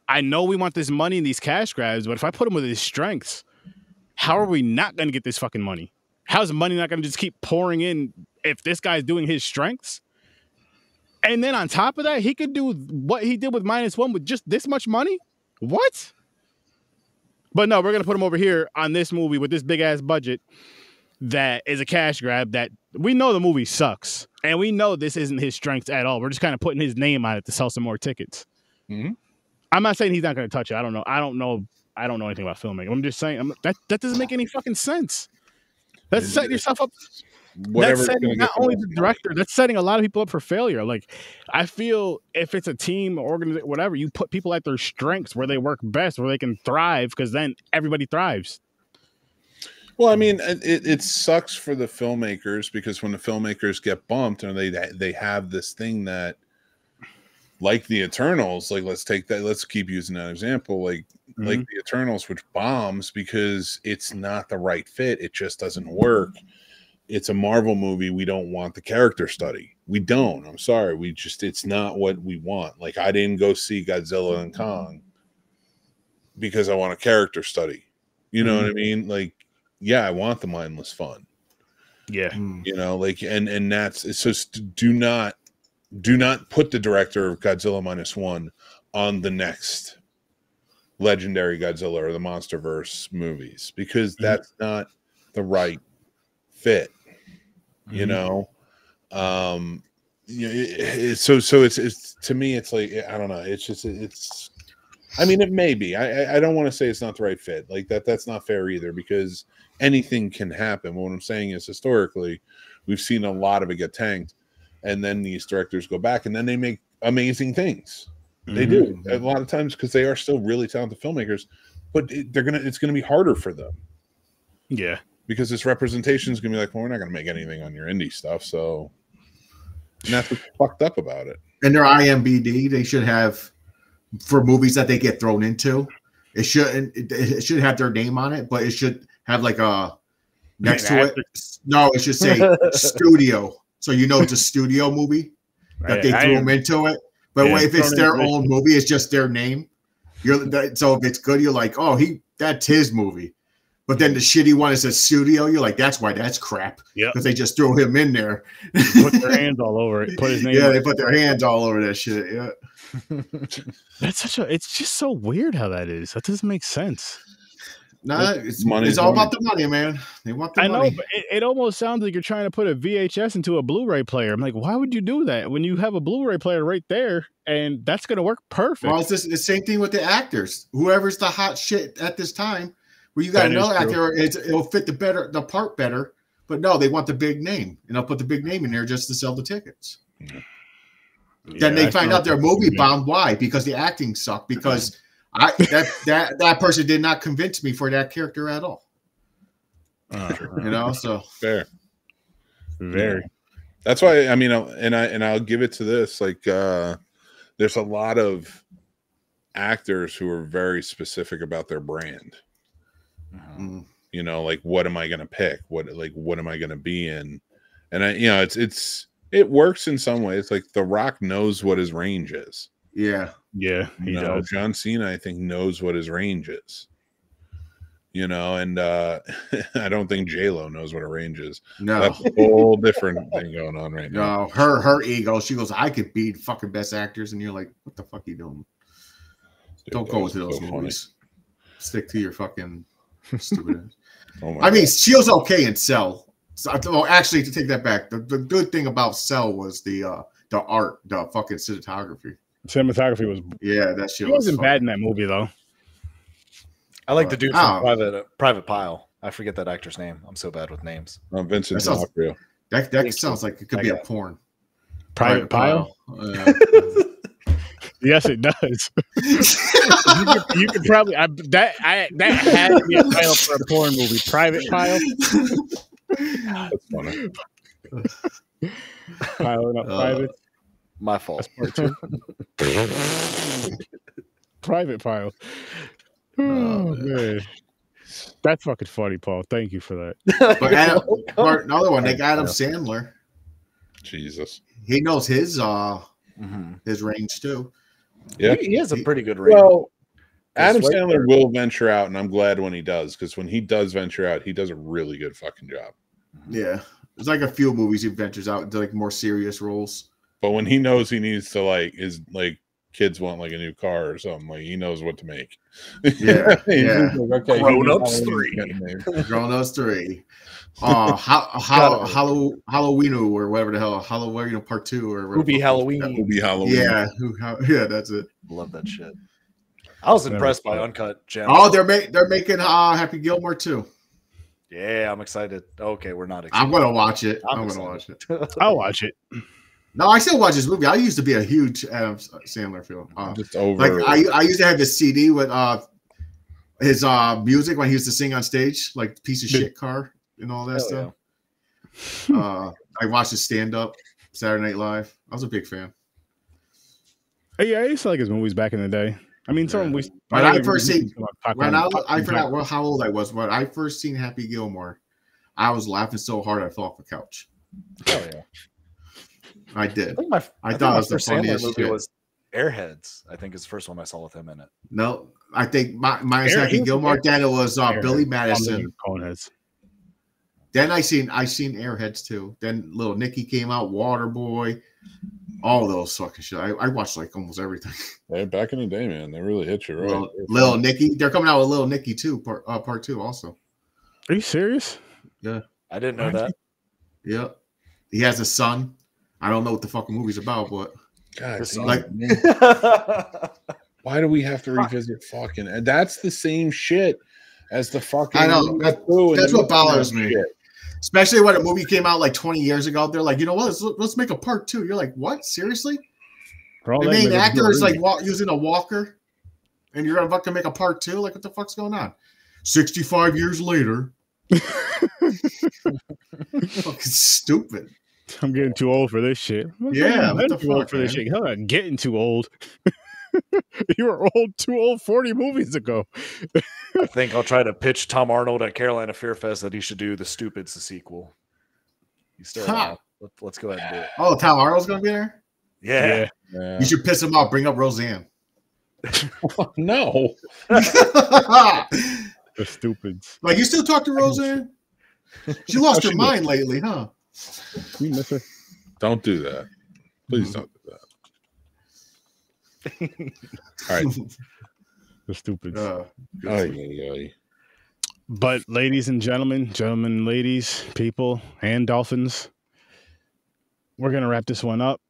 I know we want this money and these cash grabs, but if I put him with his strengths, how are we not going to get this fucking money? How's money not going to just keep pouring in if this guy's doing his strengths? And then on top of that, he could do what he did with Minus One with just this much money? What? But no, we're going to put him over here on this movie with this big-ass budget that is a cash grab that we know the movie sucks. And we know this isn't his strengths at all. We're just kind of putting his name on it to sell some more tickets. Mm-hmm. I'm not saying he's not going to touch it. I don't know. I don't know. I don't know anything about filmmaking. I'm just saying I'm, that that doesn't make any fucking sense. That's setting yourself up. Whatever that's setting not only the director, that's setting a lot of people up for failure. Like, I feel if it's a team, organization, whatever, you put people at their strengths where they work best, where they can thrive, because then everybody thrives. Well, I mean, it, it sucks for the filmmakers, because when the filmmakers get bumped and they they have this thing that, like the Eternals, like let's take that, let's keep using that example, like mm-hmm. like the Eternals, which bombs because it's not the right fit, it just doesn't work. It's a Marvel movie. We don't want the character study. We don't. I'm sorry. We just, it's not what we want. Like, I didn't go see Godzilla and Kong because I want a character study. You know mm. what I mean? Like, yeah, I want the mindless fun. Yeah. You know, like, and, and that's, so do not, do not put the director of Godzilla Minus One on the next legendary Godzilla or the Monsterverse movies, because that's mm. not the right fit. You know, um, you know, it, it, so so it's it's to me it's like I don't know. It's just it's. I mean, it may be. I I don't want to say it's not the right fit. Like that that's not fair either, because anything can happen. But what I'm saying is historically, we've seen a lot of it get tanked, and then these directors go back and then they make amazing things. They mm-hmm. do a lot of times because they are still really talented filmmakers, but it, they're gonna it's gonna be harder for them. Yeah. Because this representation is going to be like, well, we're not going to make anything on your indie stuff. So, and that's what's fucked up about it. And their I M D B, they should have, for movies that they get thrown into, it shouldn't, it, it should have their name on it, but it should have like a next to it. No, it should say studio. So, you know, it's a studio movie that they threw them into it. But yeah, if it's their own movie, it's just their name. You're that, so if it's good, you're like, oh, he, that's his movie. But then the shitty one is a studio. You're like, that's why that's crap. Yeah, because they just threw him in there. Put their hands all over it. Put his name. Yeah, they put their hands all over that shit. Yeah, that's such a. It's just so weird how that is. That doesn't make sense. Nah, it's, money it's all money. About the money, man. They want the I money. I know, but it, it almost sounds like you're trying to put a V H S into a Blu-ray player. I'm like, why would you do that when you have a Blu-ray player right there, and that's going to work perfect? Well, it's just the same thing with the actors. Whoever's the hot shit at this time. Well, you got another actor, it'll fit the better the part better, but no, they want the big name, and they'll put the big name in there just to sell the tickets. Yeah. Then yeah, they find out their movie bombed. Why? Because the acting sucked. Because I that that that person did not convince me for that character at all. Uh, you know, so fair, very. Yeah. That's why I mean, I'll, and I and I'll give it to this. Like, uh, there's a lot of actors who are very specific about their brand. Um, you know, like, what am I going to pick? What, like, what am I going to be in? And I, you know, it's, it's, it works in some ways. Like, The Rock knows what his range is. Yeah. Yeah. He you know, does. John Cena, I think, knows what his range is. You know, and uh, I don't think J Lo knows what her range is. No. That's a whole different thing going on right now. No, her, her ego, she goes, I could be fucking best actors. And you're like, what the fuck are you doing? Dude, don't go into those so movies. Funny. Stick to your fucking. Stupid. Oh I mean, God. She was okay in Cell. So, well, actually, to take that back, the, the good thing about Cell was the uh, the art, the fucking cinematography. Cinematography was yeah, that shit. She was wasn't fun. Bad in that movie though. I like uh, the dude from oh. Private uh, Private Pile. I forget that actor's name. I'm so bad with names. Oh, Vincent D'Onofrio. That that Thank sounds you. Like it could I be a porn. Private, Private Pile. Pile? Uh, Yes, it does. you, could, you could probably I, that I that had to be a title for a porn movie, Private Pile. That's funny. Piling up uh, private. My fault. That's part two. Private Pile. Oh, oh man. man, that's fucking funny, Paul. Thank you for that. But Adam, another one, they got Adam Sandler. Jesus, he knows his uh mm-hmm. his range too. Yeah, he, he has a pretty good range. Well, Adam Sandler will venture out, and I'm glad when he does, because when he does venture out, he does a really good fucking job. Yeah. There's like a few movies he ventures out into like more serious roles. But when he knows he needs to, like, is like kids want like a new car or something, like he knows what to make. Yeah. Yeah. Like, okay, Grown Ups three. Grown Ups three. Uh, how, how, how, Halloween or whatever the hell, Halloween Part Two or whatever. Who Halloween. Who be Halloween. Yeah. Who, how, yeah, that's it. Love that shit. I was impressed by Uncut Gems. Oh, they're make, they're making uh, Happy Gilmore two. Yeah, I'm excited. Okay, we're not excited. I'm gonna watch it. I'm, I'm gonna watch it. I'll watch it. No, I still watch this movie. I used to be a huge Adam Sandler fan. Uh, just over. Like I, I used to have this C D with uh his uh music when he used to sing on stage, like piece of shit car and all that Hell stuff. Yeah. uh, I watched his stand up, Saturday Night Live. I was a big fan. Hey, I used to like his movies back in the day. I mean, some yeah. we. When I, I first seen, when I, I forgot well, how old I was when I first seen Happy Gilmore, I was laughing so hard I fell off the couch. Oh yeah, I did. I, think my, I, I think thought my it was the funniest movie shit. Was Airheads. I think it's the first one I saw with him in it. No, I think my minus Happy Gilmore. Then it was uh, Billy Madison. Then I seen I seen Airheads too. Then Little Nicky came out. Waterboy. All those fucking shit. I, I watched like almost everything. Yeah, back in the day, man, they really hit you, right? Little, Little Nicky. They're coming out with Little Nicky too, part uh, part two also. Are you serious? Yeah, I didn't know that. Yeah, he has a son. I don't know what the fucking movie's about, but God, like, why do we have to revisit fucking? And that's the same shit as the fucking. I know. That's, that's what bothers me. Shit. Especially when a movie came out like twenty years ago, they're like, you know what? Let's, let's make a part two. You're like, what? Seriously? The main actor is like walk, using a walker, and you're gonna fucking make a part two? Like, what the fuck's going on? sixty-five years later. Fucking stupid. I'm getting too old for this shit. Yeah, I'm getting too old for this shit. Hell, I'm getting too old. You were old, too old forty movies ago. I think I'll try to pitch Tom Arnold at Carolina Fear Fest that he should do The Stupids, the sequel. He's still huh. Let's go ahead and do it. Oh, Tom Arnold's going to be there? Yeah. yeah. You should piss him off. Bring up Roseanne. No. The Stupids. Like, you still talk to Roseanne? She lost her mind lately, huh? You miss her. Don't do that. Please don't do that. All right, the Stupids. Uh, but ladies and gentlemen, gentlemen, ladies, people, and dolphins, we're gonna wrap this one up.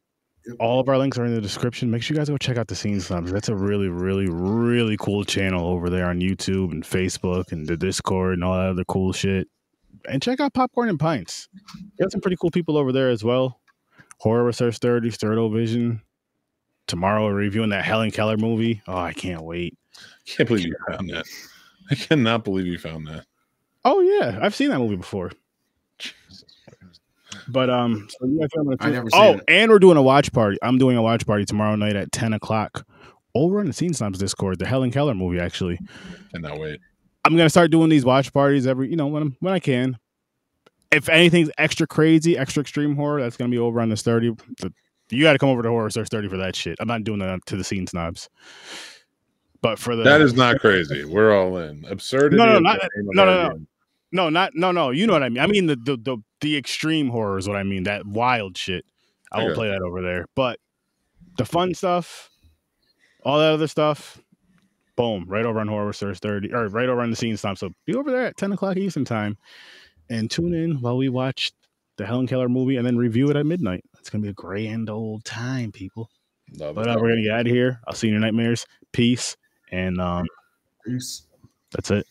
All of our links are in the description. Make sure you guys go check out the Scene Snobs. That's a really, really, really cool channel over there on YouTube and Facebook and the Discord and all that other cool shit. And check out Popcorn and Pints. Got some pretty cool people over there as well. Horror Research thirty, Third Vision. Tomorrow we're reviewing that Helen Keller movie. Oh, I can't wait. I can't believe you found that. I cannot believe you found that. Oh, yeah. I've seen that movie before. But, um, so you guys I never oh, and we're doing a watch party. I'm doing a watch party tomorrow night at ten o'clock over on the Scene Snobs Discord, the Helen Keller movie, actually. Cannot wait. I'm going to start doing these watch parties every, you know, when, I'm, when I can. If anything's extra crazy, extra extreme horror, that's going to be over on the thirty. The, You got to come over to Horror Search thirty for that shit. I'm not doing that to the Scene Snobs. But for the that is not crazy. We're all in absurdity. No, no, not, no, no, no, no, not no, no. You know what I mean? I mean the the the, the extreme horror is what I mean. That wild shit. I won't play that over there. But the fun stuff, all that other stuff, boom, right over on Horror Search thirty, or right over on the Scene Snobs. So be over there at ten o'clock Eastern time, and tune in while we watch the Helen Keller movie and then review it at midnight. It's going to be a grand old time, people. Love but it. Uh, we're going to get out of here. I'll see you in your nightmares. Peace. And um, peace. That's it.